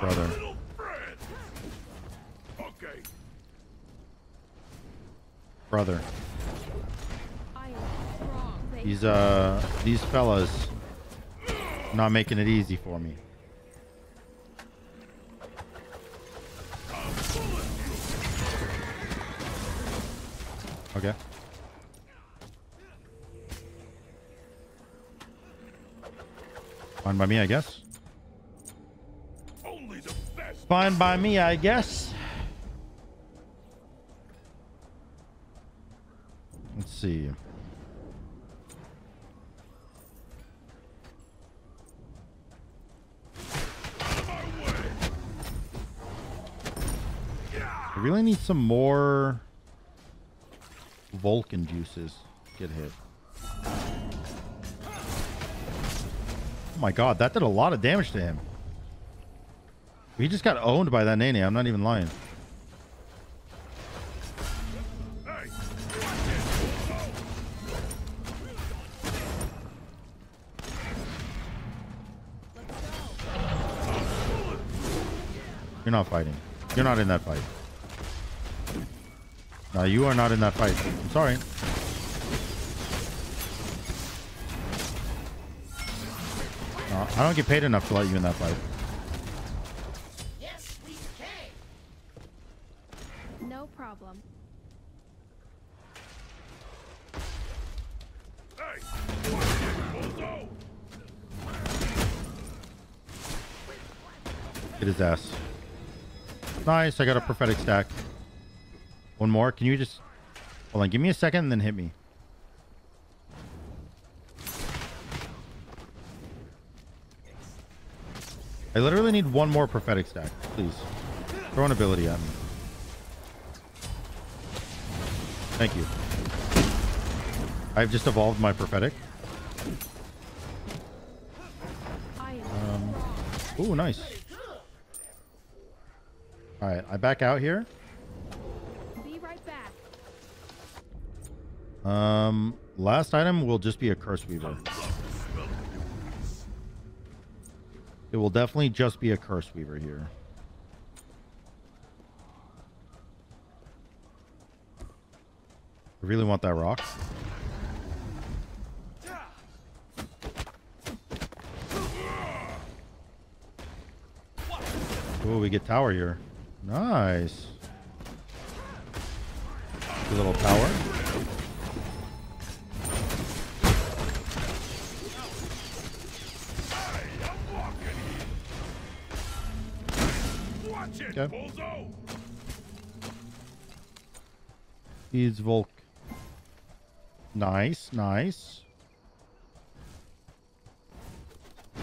Brother. Brother. These fellas not making it easy for me. Okay. Fine by me, I guess. Fine by me, I guess. Let's see. I really need some more Vulcan juices. Get hit. Oh my god, that did a lot of damage to him. We just got owned by that Nene. I'm not even lying. You're not fighting. You're not in that fight. No, you are not in that fight. I'm sorry. No, I don't get paid enough to let you in that fight. Yes, we can. No problem. Hit his ass. Nice, I got a prophetic stack. One more. Can you just hold on? Give me a second and then hit me. I literally need one more prophetic stack, please. Throw an ability at me. Thank you. I've just evolved my prophetic. Ooh, nice. All right, I back out here. Last item will just be a Curse Weaver. It will definitely just be a Curse Weaver here. I really want that rock. Oh, we get tower here. Nice. A little tower. Okay. He's Volk. Nice, nice. I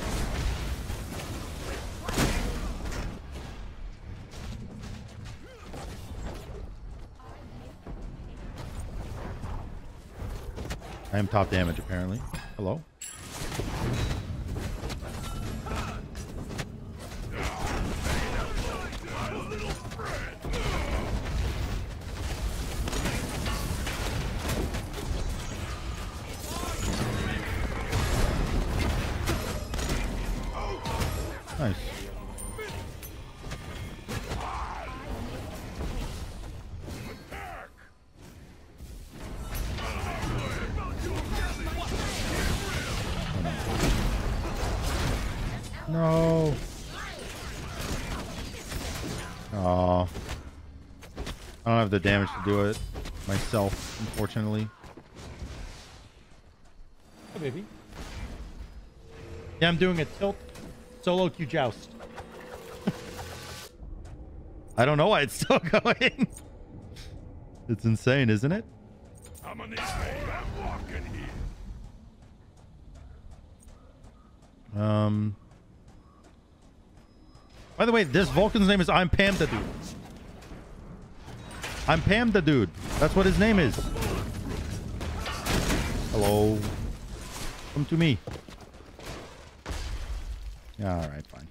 am top damage apparently. Hello. No. Oh, I don't have the damage to do it myself, unfortunately. Hey, baby. Yeah, I'm doing a tilt solo Q Joust. I don't know why it's still going. It's insane, isn't it? I'm on here. By the way, this Vulcan's name is I'm Pam the Dude. I'm Pam the Dude. That's what his name is. Hello. Come to me. Yeah, all right, fine.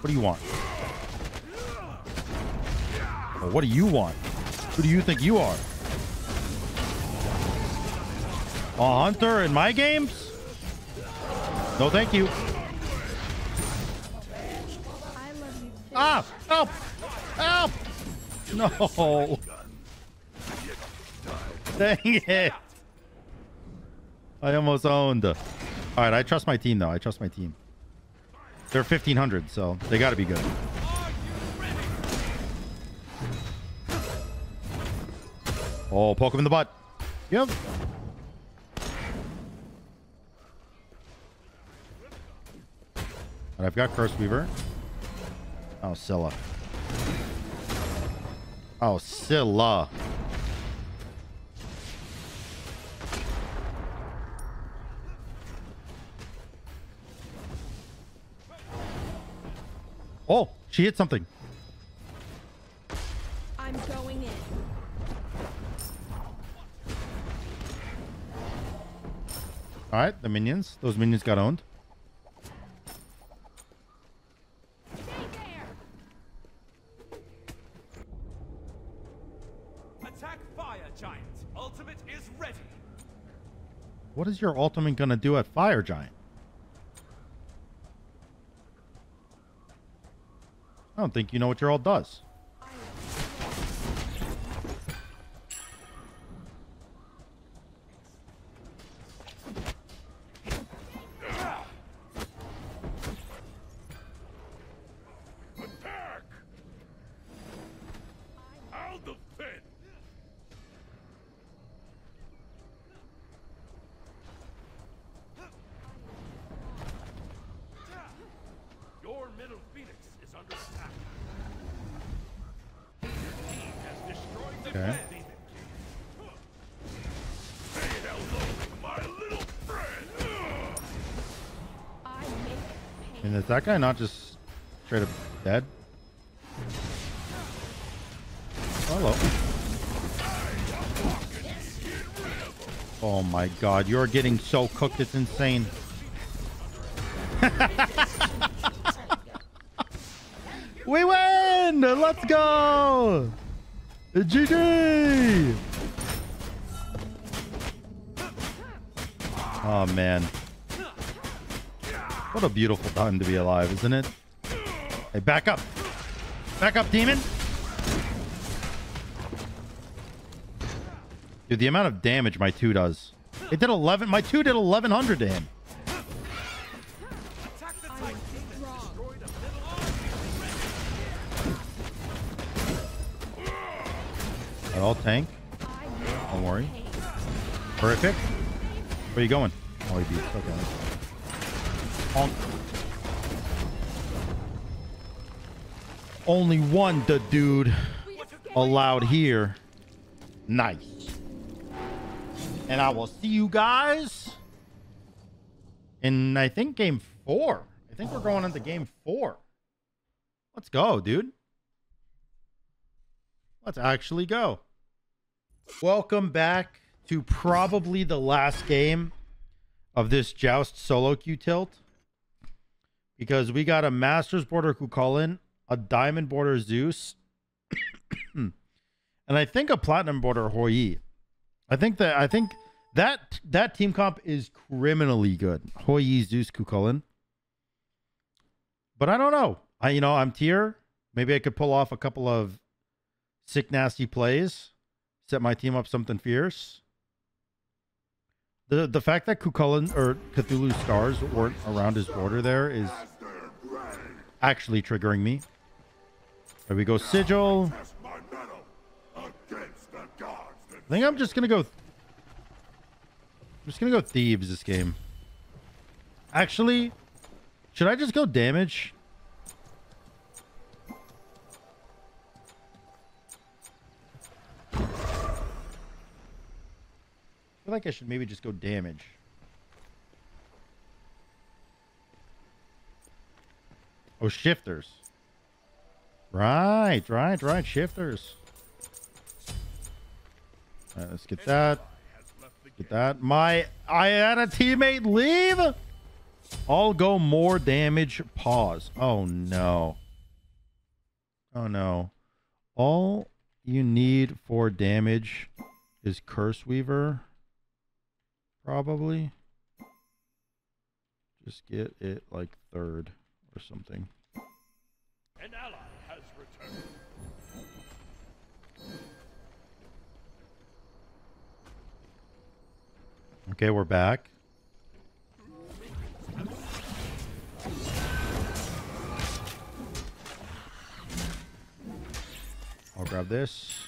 What do you want? Well, what do you want? Who do you think you are? A hunter in my games? No, thank you. Ah! Help! Help! No! Dang it! I almost owned. All right, I trust my team though. I trust my team. They're 1500, so they got to be good. Oh, poke him in the butt. Yep. I've got Curse Weaver. Oh, Scylla. Oh, Scylla. Oh, she hit something. I'm going in. All right, the minions. Those minions got owned. What is your ultimate gonna do at Fire Giant? I don't think you know what your ult does. That guy not just straight up dead? Hello. Oh my god, you're getting so cooked, it's insane. We win! Let's go! GG! Oh man. What a beautiful time to be alive, isn't it? Hey, back up! Back up, demon! Dude, the amount of damage my 2 does. It did 11. My 2 did 1100 to him. I'll tank. Don't worry. Horrific. Where are you going? Oh, he beat. Okay. Only one the dude allowed here. Nice. And I will see you guys in, I think, game 4. I think we're going into game 4. Let's go, dude. Let's actually go. Welcome back to probably the last game of this Joust solo queue tilt, because we got a Masters border Kukulkan, a Diamond border Zeus, and I think a Platinum border Hoi. I think that team comp is criminally good. Hoi, Zeus, Kukulkan. But I don't know. I'm tier. Maybe I could pull off a couple of sick nasty plays, set my team up something fierce. The fact that Kukulkan or Cthulhu stars weren't around his border there is actually triggering me. There we go, Sigil. I think I'm just gonna go. I'm just gonna go Thebes this game. Actually, should I just go damage? I feel like I should maybe just go damage. Oh, Shifters. Right. Shifters. All right, let's get that. My, I had a teammate leave. All go more damage. Pause. Oh, no. Oh, no. All you need for damage is Curse Weaver. Probably. Just get it like third or something. An ally has returned. Okay, we're back. I'll grab this.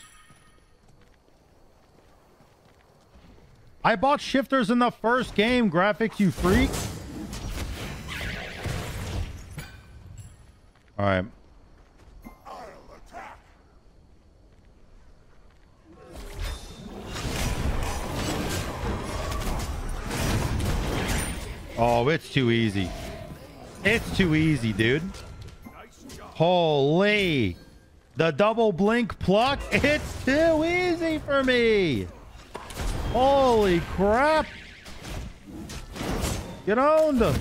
I bought Shifters in the first game, graphics, you freak. All right. Oh, it's too easy. It's too easy, dude. Holy. The double blink pluck. It's too easy for me. Holy crap. Get on the...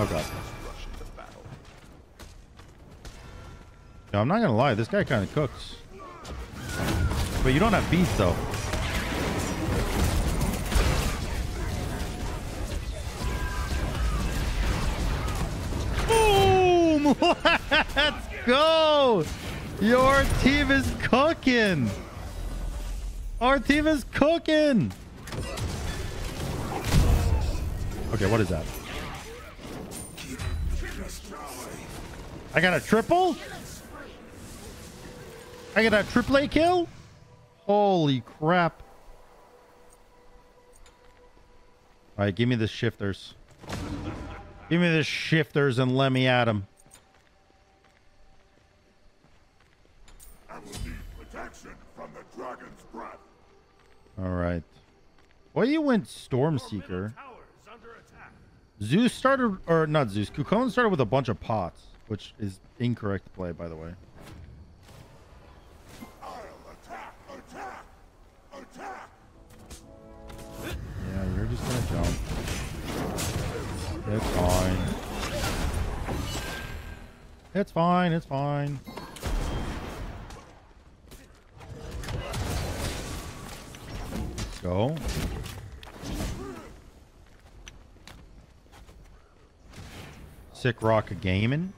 Oh god. No, I'm not gonna lie, this guy kind of cooks. But you don't have beef though. Boom! Let's go! Your team is cooking! Our team is cooking! Okay, what is that? I got a triple? I got a triple A kill? Holy crap. Alright, give me the Shifters. Give me the Shifters and let me at them. I will need protection from the dragon's breath. Alright. Well, you went Stormseeker. Zeus started, or not Zeus, Kukulkan started with a bunch of pots. Which is incorrect play, by the way. I'll attack, attack, attack. Yeah, you're just gonna jump. It's fine. It's fine, it's fine. Let's go. Sick rock a gaming.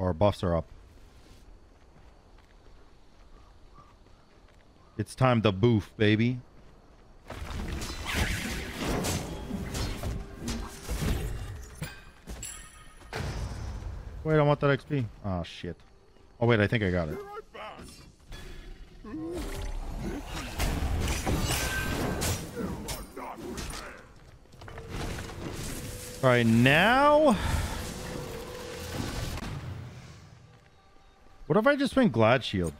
Our buffs are up. It's time to boof, baby. Wait, I want that XP. Ah, shit. Oh, wait, I think I got it. All right, now... What if I just went Glad Shield?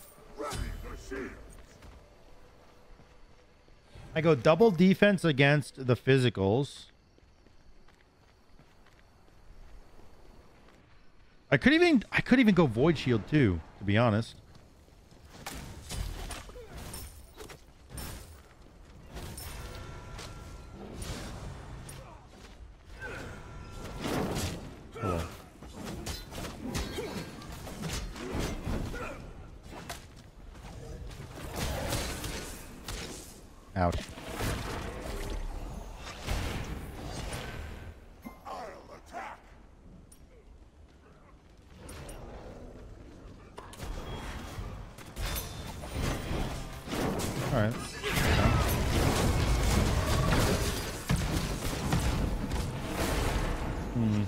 I go double defense against the physicals. I could even go Void Shield too, to be honest. Ouch. I'll attack. All right. Hmm.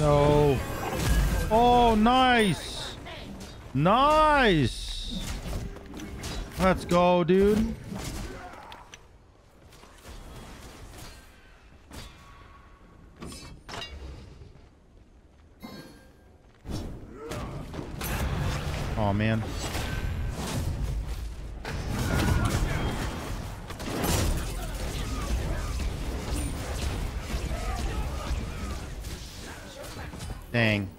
No. Oh, nice. Nice. Let's go, dude. Oh, man. Dang.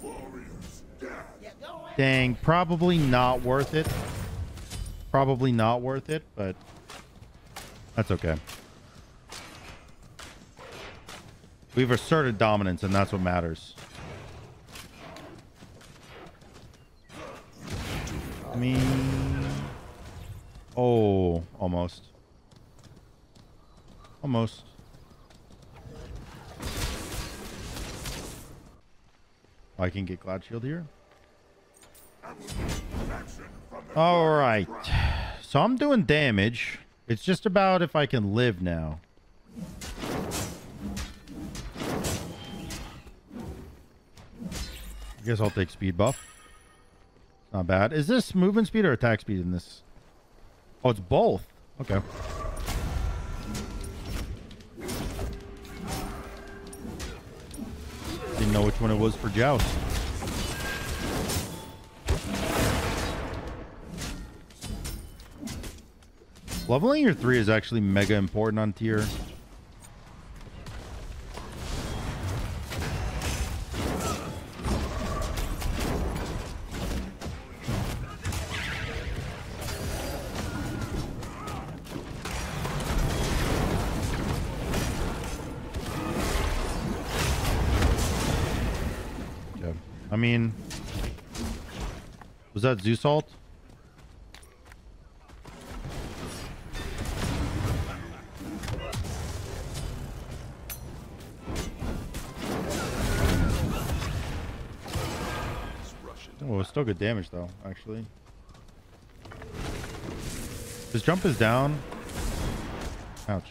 Dang, probably not worth it. Probably not worth it, but that's okay. We've asserted dominance, and that's what matters. I mean... Oh, almost. Almost. I can get Glad Shield here. All right, so I'm doing damage. It's just about if I can live now. I guess I'll take speed buff. Not bad. Is this movement speed or attack speed in this? Oh, it's both. Okay. Didn't know which one it was for Joust. Leveling your 3 is actually mega important on tier. Yeah. I mean, was that Zeus ult? Still good damage though, actually. His jump is down. Ouch.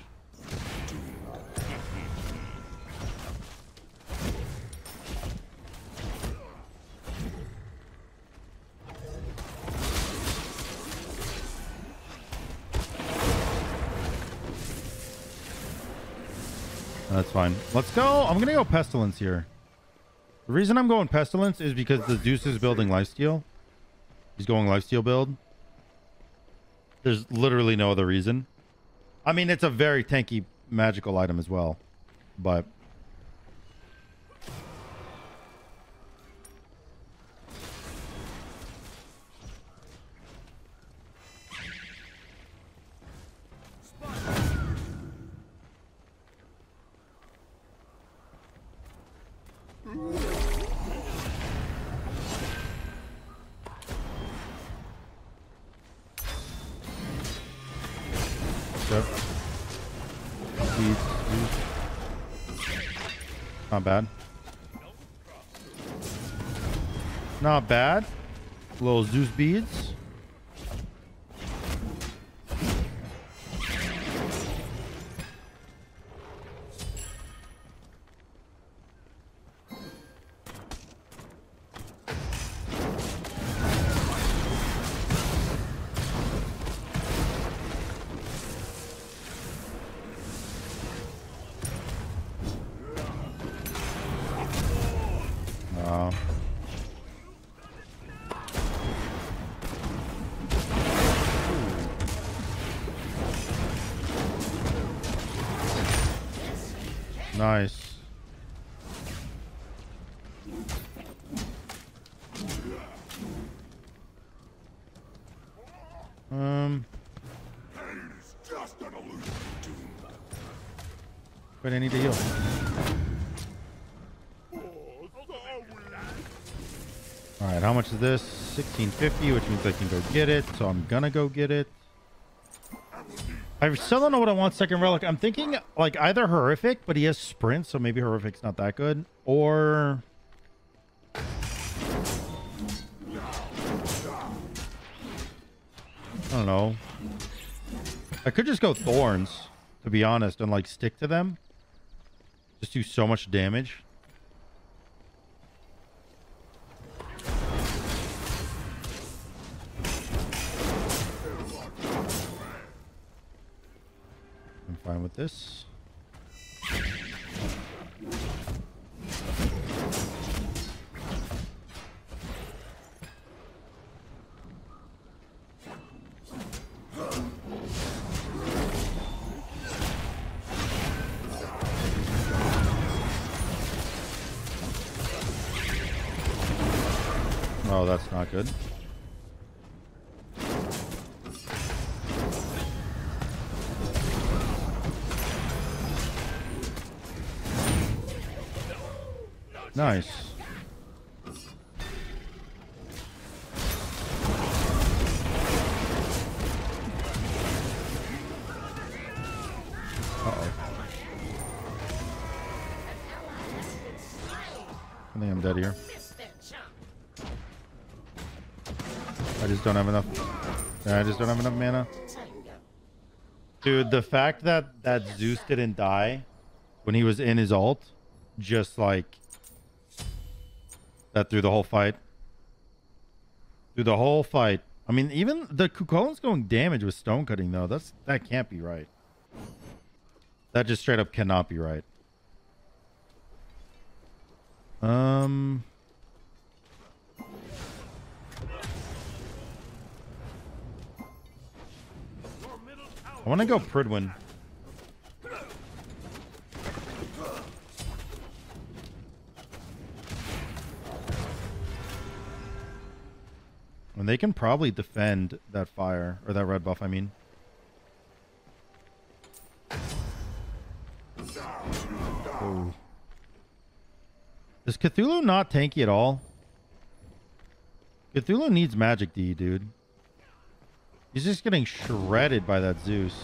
That's fine. Let's go. I'm gonna go Pestilence here. The reason I'm going Pestilence is because the Zeus is building lifesteal. He's going lifesteal build. There's literally no other reason. I mean, it's a very tanky magical item as well, but... Not bad. Not bad. Little Zeus beads. Nice. But I need to heal. Alright, how much is this? 1650, which means I can go get it, so I'm gonna go get it. I still don't know what I want second relic. I'm thinking like either Horrific, but he has sprint, so maybe Horrific's not that good. Or I don't know. I could just go Thorns, to be honest, and like stick to them. Just do so much damage. this. Oh, that's not good. Nice. Uh-oh. I think I'm dead here. I just don't have enough. I just don't have enough mana. Dude, the fact that Zeus didn't die when he was in his ult, just like... that through the whole fight. Through the whole fight. I mean, even the Kukulkan's going damage with stone cutting though. That can't be right. That just straight up cannot be right. I want to go Pridwin. And they can probably defend that fire, or that red buff, I mean. Ooh. Is Cthulhu not tanky at all? Cthulhu needs magic D, dude. He's just getting shredded by that Zeus.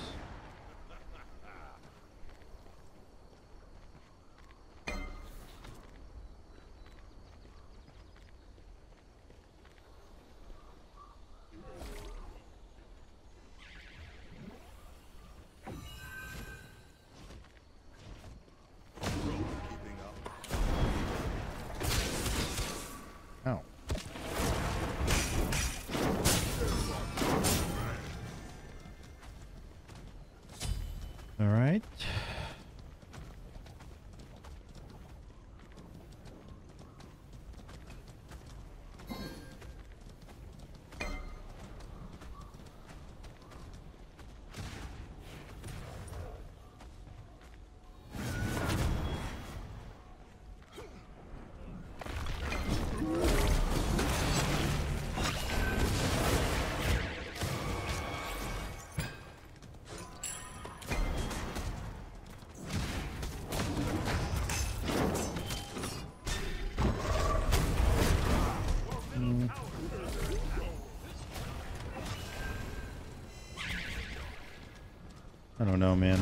I don't know, man.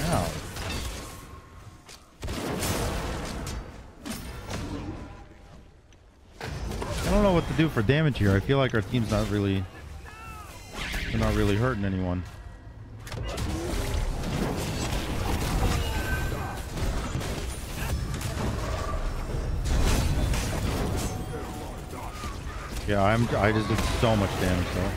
Ow. I don't know what to do for damage here. I feel like our team's not really... they're not really hurting anyone. Yeah, I just did so much damage, though.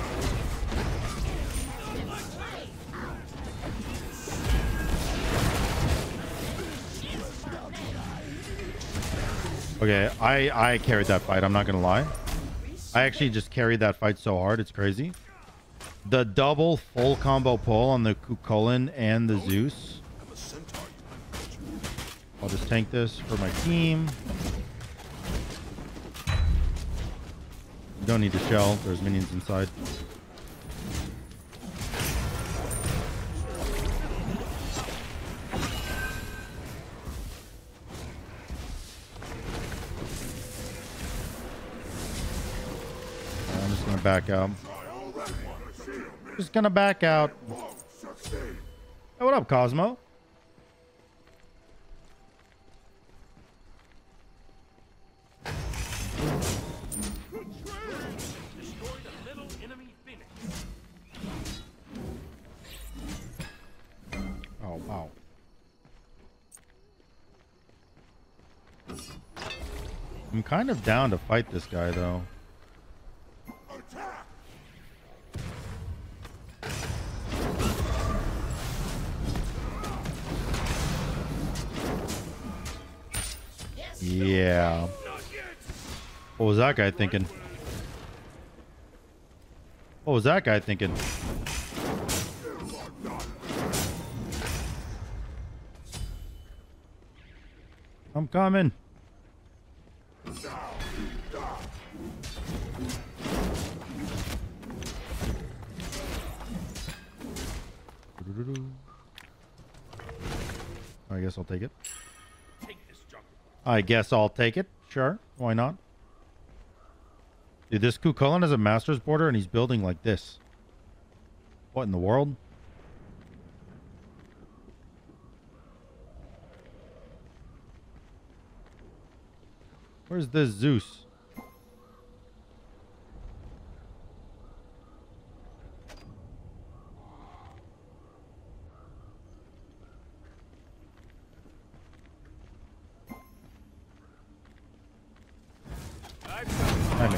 Okay, I carried that fight, I'm not gonna lie. I actually just carried that fight so hard, it's crazy. The double full combo pull on the Kukulkan and the Zeus. I'll just tank this for my team. Don't need to shell, there's minions inside. Back out. Just gonna back out. Hey, what up, Cosmo? Oh, wow. I'm kind of down to fight this guy, though. Yeah. What was that guy thinking? What was that guy thinking? I'm coming. I guess I'll take it. I guess I'll take it. Sure. Why not? Dude, this Kukulkan has a master's border and he's building like this. What in the world? Where's this Zeus? Ow.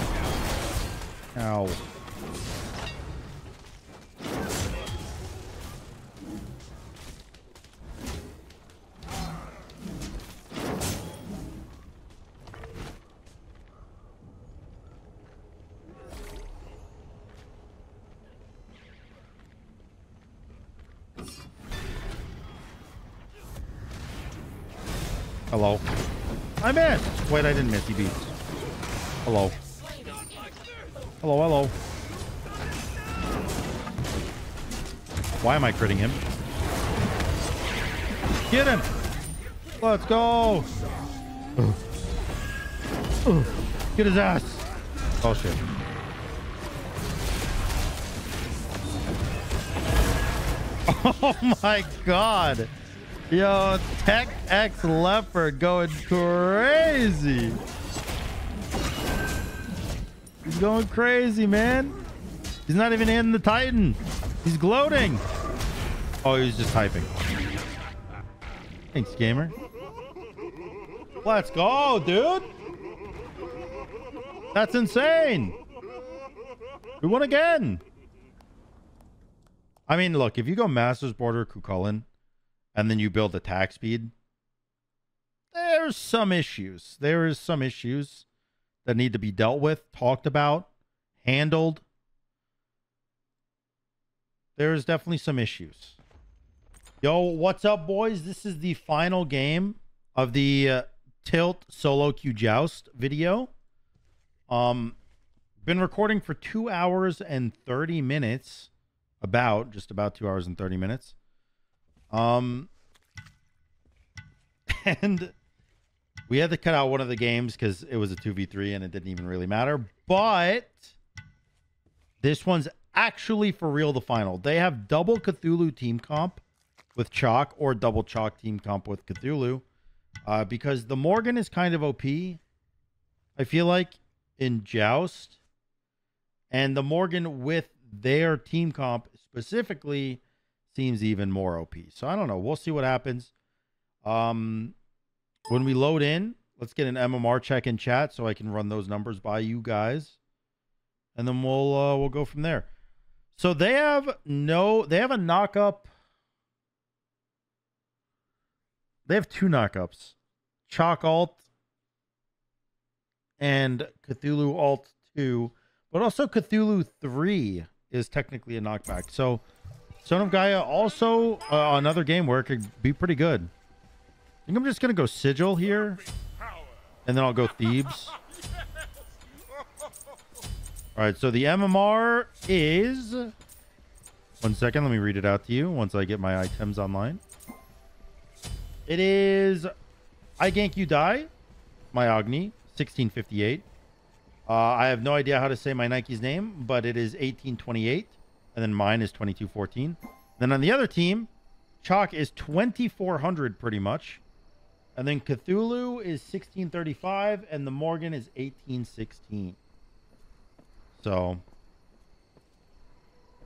Hello. I'm in! Wait, I didn't miss you beats. Hello. Hello, hello. Why am I critting him? Get him! Let's go! Ugh. Ugh. Get his ass! Oh shit. Oh my god! Yo, Tech X Leopard going crazy! He's going crazy, man. He's not even in the Titan. He's gloating. Oh, he's just typing. Thanks, gamer. Let's go, dude. That's insane. We won again. I mean, look, if you go Master's Border Kukulkan and then you build attack speed, there's some issues. There is some issues that need to be dealt with, talked about, handled. There's definitely some issues. Yo, what's up, boys? This is the final game of the Tilt Solo Queue Joust video. Been recording for 2 hours and 30 minutes, just about 2 hours and 30 minutes. And we had to cut out one of the games because it was a 2v3 and it didn't even really matter. But this one's actually for real the final. They have double Cthulhu team comp with Chalk or double Chalk team comp with Cthulhu. Because the Morgan is kind of OP, I feel like, in Joust. And the Morgan with their team comp specifically seems even more OP. So I don't know. We'll see what happens. When we load in, let's get an MMR check in chat so I can run those numbers by you guys, and then we'll go from there. So they have they have a knockup. They have 2 knockups, Chalk alt and Cthulhu alt 2, but also Cthulhu 3 is technically a knockback. So Stone of Gaia also another game where it could be pretty good. I think I'm just gonna go Sigil here, and then I'll go Thebes. All right, so the MMR is... One second, let me read it out to you once I get my items online. It is... I gank, you die. My Agni, 1658. I have no idea how to say my Nike's name, but it is 1828. And then mine is 2214. Then on the other team, Chalk is 2400 pretty much. And then Cthulhu is 1635 and the Morgan is 1816. So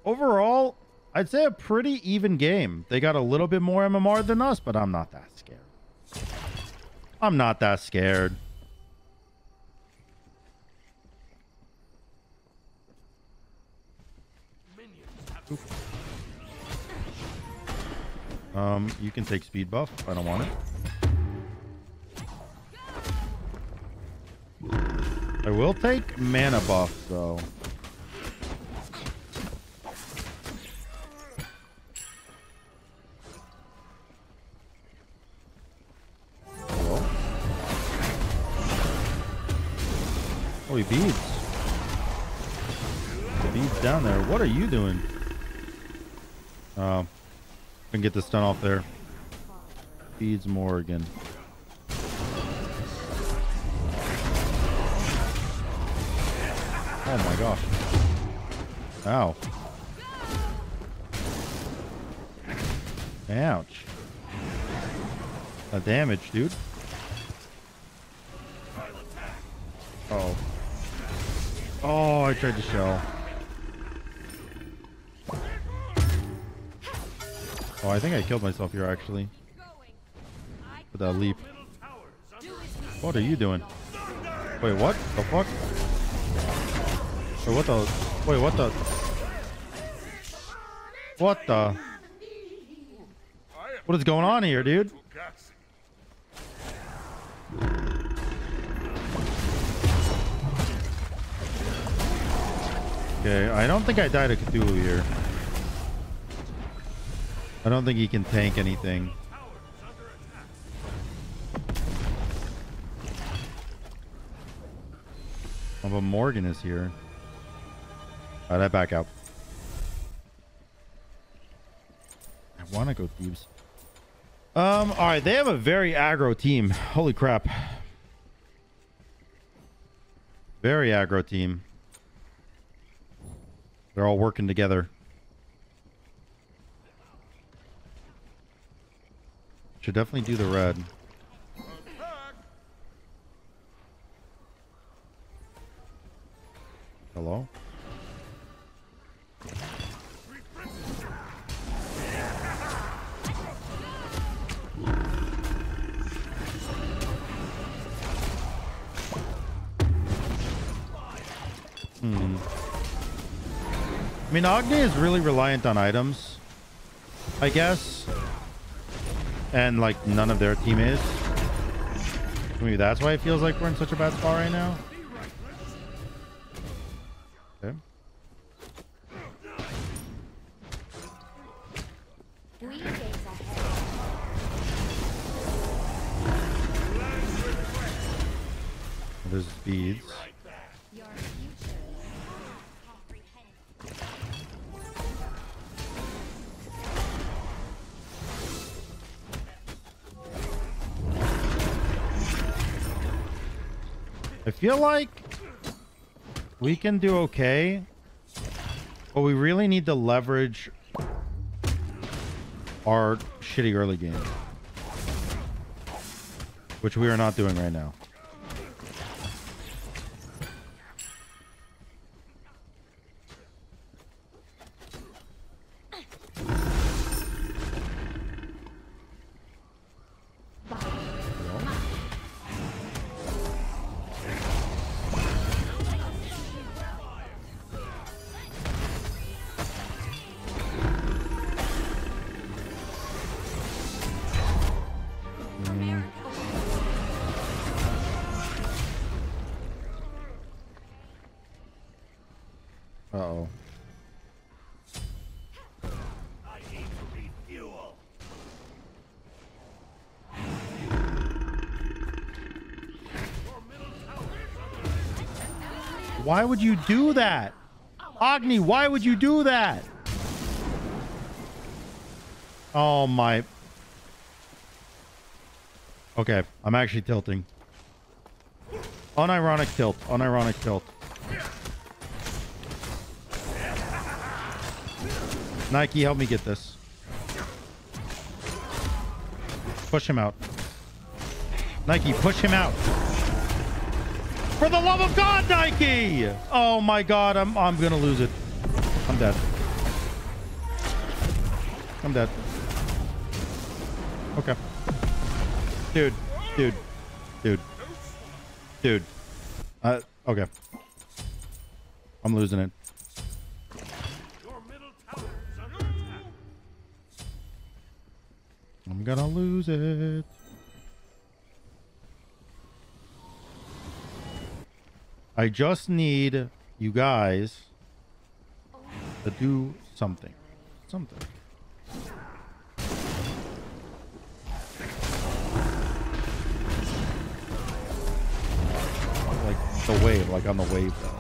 overall, I'd say a pretty even game. They got a little bit more MMR than us, but I'm not that scared. I'm not that scared. Oops. You can take speed buff. I don't want it. I will take mana buff, though. Hello? Oh, he beads. The beads down there. What are you doing? Oh. Can get the stun off there. Beads Morgan. Oh my gosh. Ow. Ouch. A damage, dude. Oh. Oh, I tried to shell. Oh, I think I killed myself here, actually. With that leap. What are you doing? Wait, what the fuck? Wait, what the? Wait, what the? What the? What is going on here, dude? Okay, I don't think I died to Cthulhu here. I don't think he can tank anything. Oh, but Morgan is here. All right, I back out. I want to go Thebes. All right, they have a very aggro team. Holy crap. Very aggro team. They're all working together. Should definitely do the red. Hello? Hmm. I mean, Agni is really reliant on items, I guess. And like none of their team is. Maybe that's why it feels like we're in such a bad spot right now. Okay. There's beads. I feel like we can do okay, but we really need to leverage our shitty early game, which we are not doing right now. Why would you do that? Agni, why would you do that? Oh my. Okay, I'm actually tilting. Unironic tilt, unironic tilt. Nike, help me get this. Push him out. Nike, push him out. For the love of God, Nike! Oh my God, I'm gonna lose it. I'm dead. I'm dead. Okay. Dude. Okay. I'm losing it. I'm gonna lose it. I just need you guys to do something. Something. Like the wave, like on the wave though.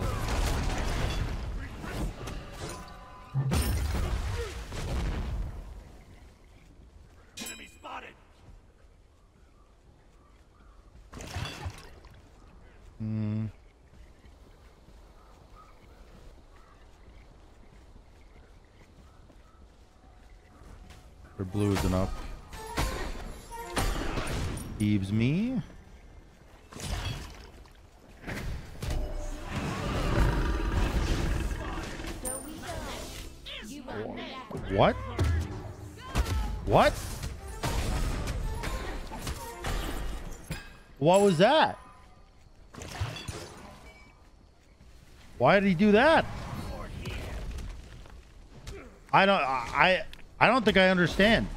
Their blue is enough. Leaves me. What? What? What was that? Why did he do that? I don't think I understand.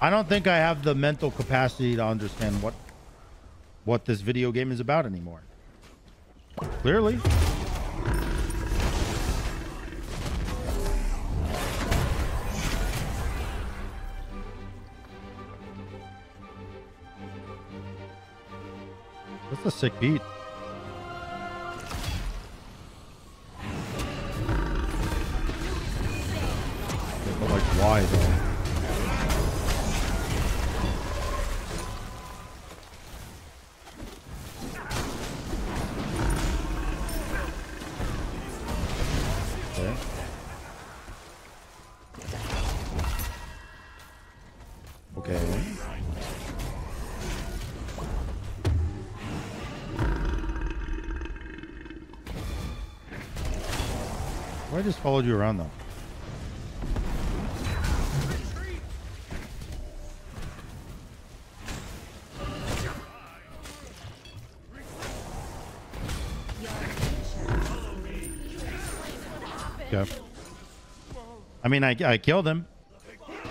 I don't think I have the mental capacity to understand what this video game is about anymore. Clearly. That's a sick beat. Why though? Okay. Okay. Well, I just followed you around though. I mean, I killed him,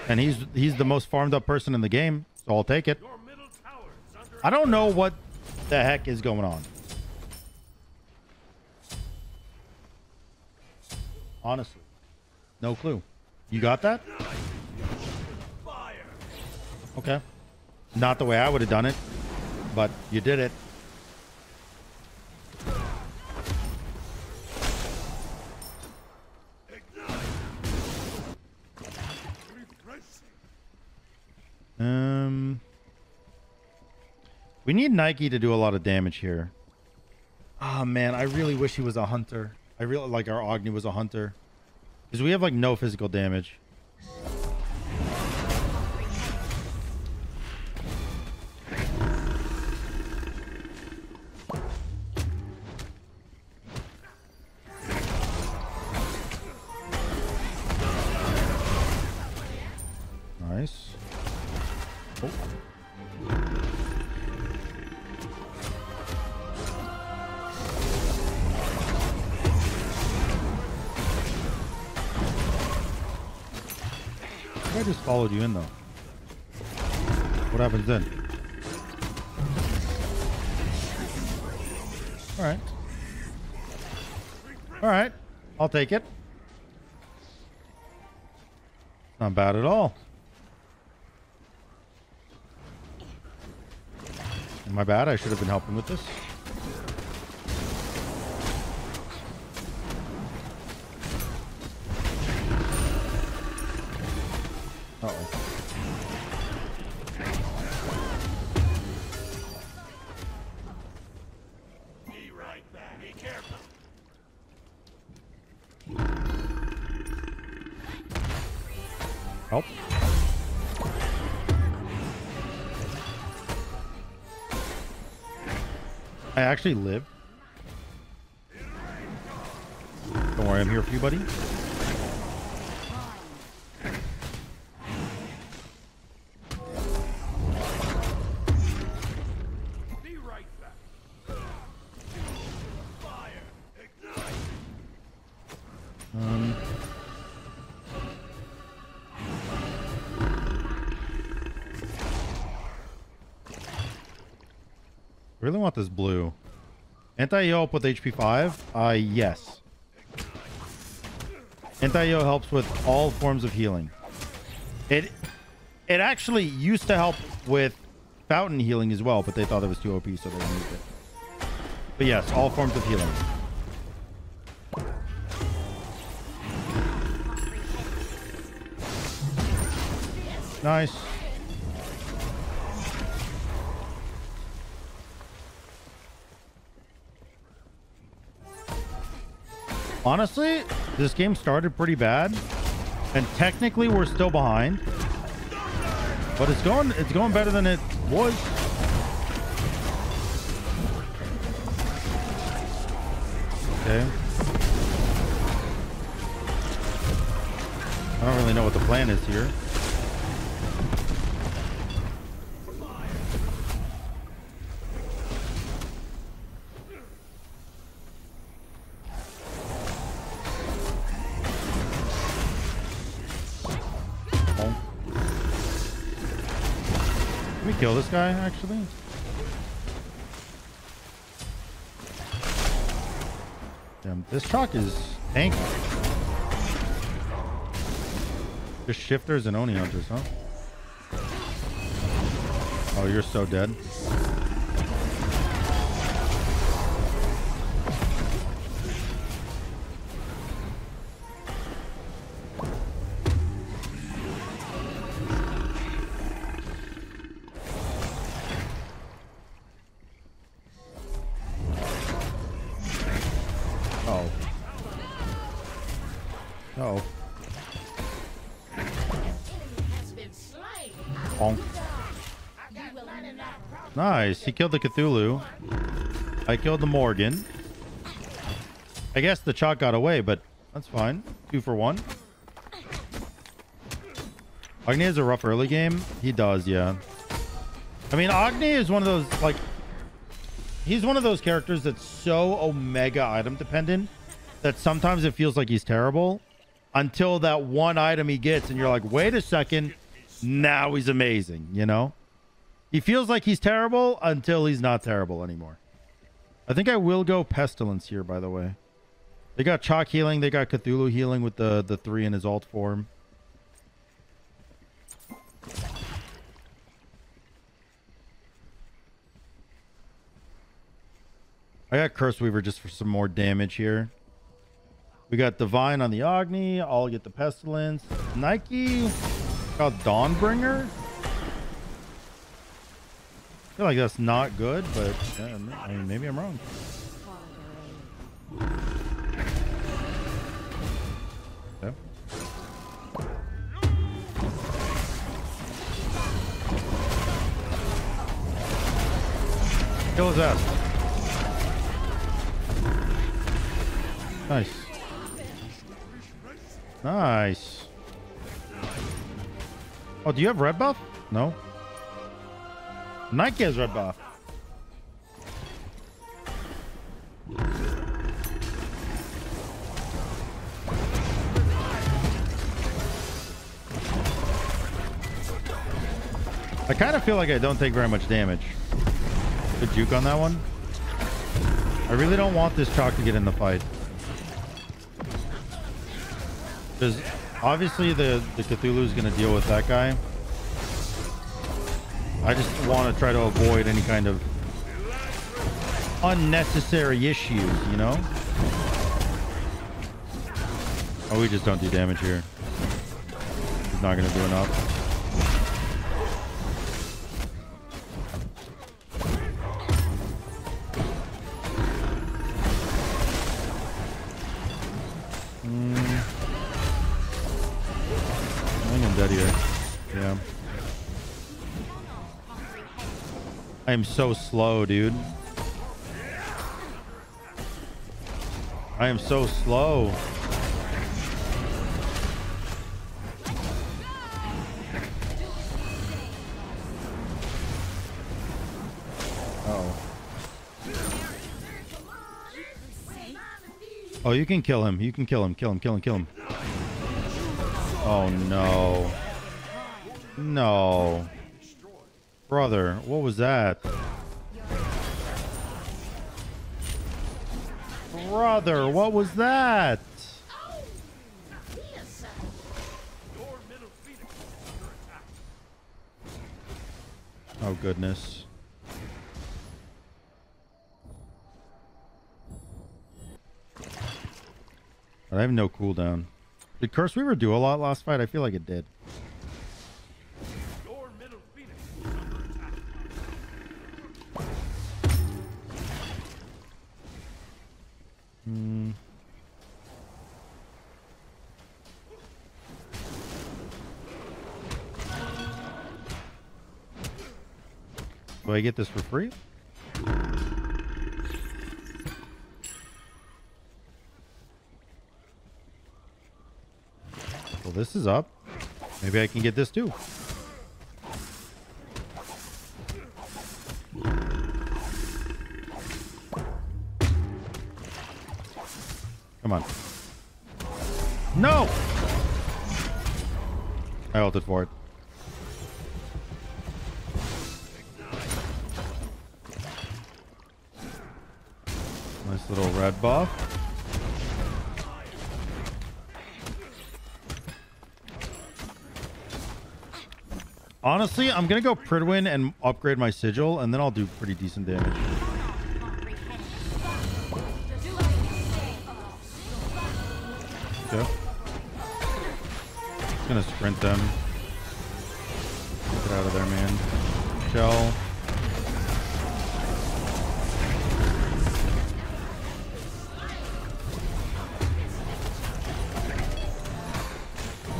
and he's the most farmed up person in the game, so I'll take it. I don't know what the heck is going on. Honestly, no clue. You got that? Okay. Not the way I would have done it, but you did it. We need Nike to do a lot of damage here. Ah, man, I really wish he was a hunter. I really like our Agni was a hunter, because we have like no physical damage. Nice. Oh. I just followed you in though. What happens then? All right. All right. I'll take it. Not bad at all. My bad, I should have been helping with this. Uh-oh. Be right back. Be careful. Help. I actually live. Don't worry, I'm here for you, buddy. Be right back. Fire, ignite. really want this blue. Anti-Yelp with HP 5? Yes. Anti-Yelp helps with all forms of healing. It actually used to help with fountain healing as well, but they thought it was too OP, so they removed it. But yes, all forms of healing. Nice. Honestly, this game started pretty bad, and technically we're still behind, but it's going better than it was. Okay. I don't really know what the plan is here. Kill this guy, actually. Damn, this Chalk is tanky. Just shifters and Oni hunters, huh? Oh, you're so dead. He killed the Cthulhu. I killed the Morgan. I guess the Chalk got away, but that's fine. 2 for 1. Agni has a rough early game. He does, yeah. I mean, Agni is one of those, like, he's one of those characters that's so omega item dependent that sometimes it feels like he's terrible until that one item he gets and you're like, wait a second, now he's amazing, you know? He feels like he's terrible until he's not terrible anymore. I think I will go Pestilence here, by the way. They got Chalk healing. They got Cthulhu healing with the 3 in his alt form. I got Curse Weaver just for some more damage here. We got Divine on the Agni. I'll get the Pestilence. Nike got Dawnbringer. I feel like that's not good, but yeah, I mean, maybe I'm wrong. Okay. Kill his ass. Nice. Nice. Oh, do you have red buff? No. Nike has red buff. I kind of feel like I don't take very much damage. Good juke on that one. I really don't want this Chalk to get in the fight. Because obviously the Cthulhu is going to deal with that guy. I just want to try to avoid any kind of unnecessary issues, you know? Oh, we just don't do damage here. He's not going to do enough. I think I'm dead here. Yeah. I am so slow, dude. I am so slow. Oh. Oh, you can kill him. You can kill him. Kill him. Kill him. Kill him. Oh, no. No. Brother, what was that? brother, what was that? Oh, goodness. I have no cooldown. Did Curse Weaver do a lot last fight? I feel like it did. Do I get this for free? Well, this is up. Maybe I can get this too. Come on. No! I ulted for it. Nice little red buff. Honestly, I'm going to go Pridwin and upgrade my Sigil, and then I'll do pretty decent damage. Okay. Just going to sprint them. Get out of there, man. Shell.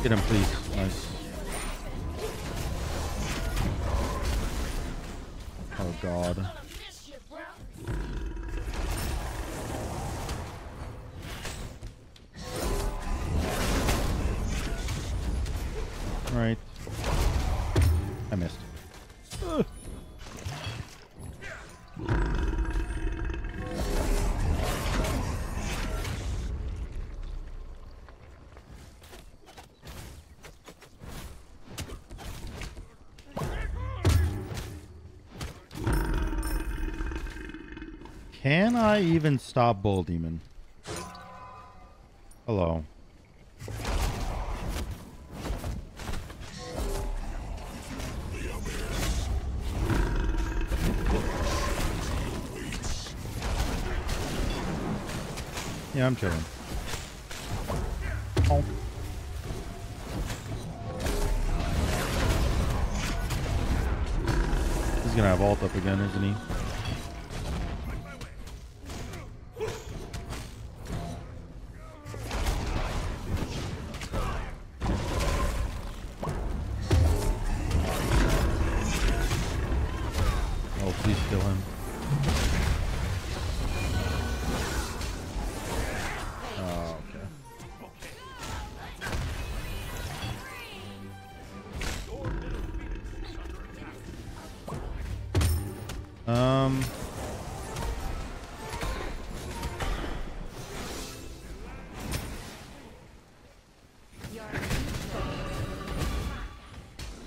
Get him, please. Nice. Oh, God. All right. I missed. Ugh. Can I even stop Bull Demon? Hello. Yeah, I'm chilling. Oh. He's gonna have ult up again, isn't he?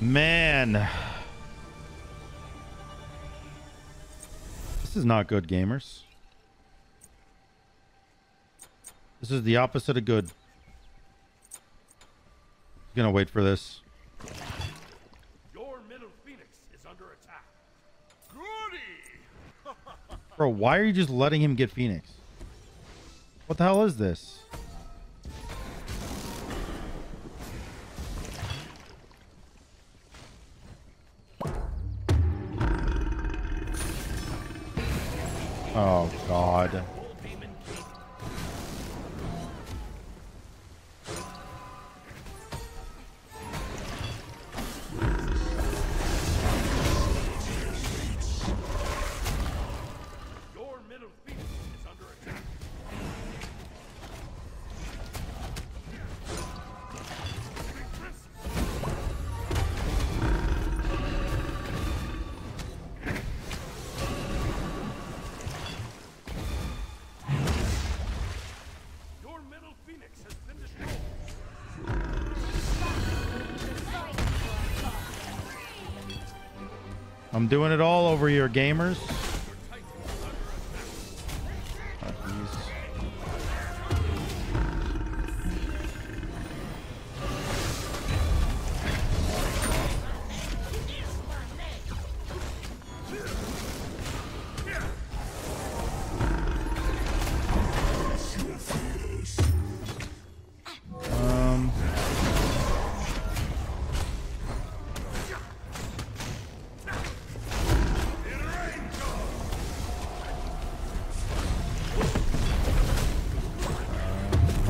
Man, this is not good, gamers. This is the opposite of good. I'm gonna wait for this. Your middle Phoenix is under attack. Goody! Bro, why are you just letting him get Phoenix? What the hell is this? Oh, God. Your middle feet is under attack. I'm doing it all over here, gamers. Oh,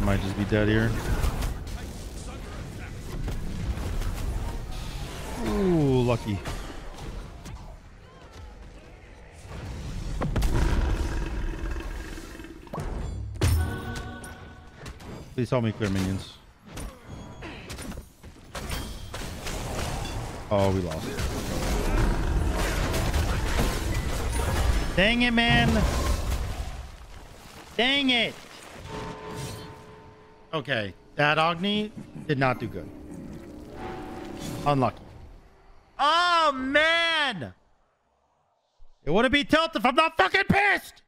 I might just be dead here. Ooh, lucky. Please help me clear minions. Oh, we lost. Dang it, man. Dang it. Okay, that Agni did not do good. Unlucky. Oh, man. It wouldn't be tilted if I'm not fucking pissed.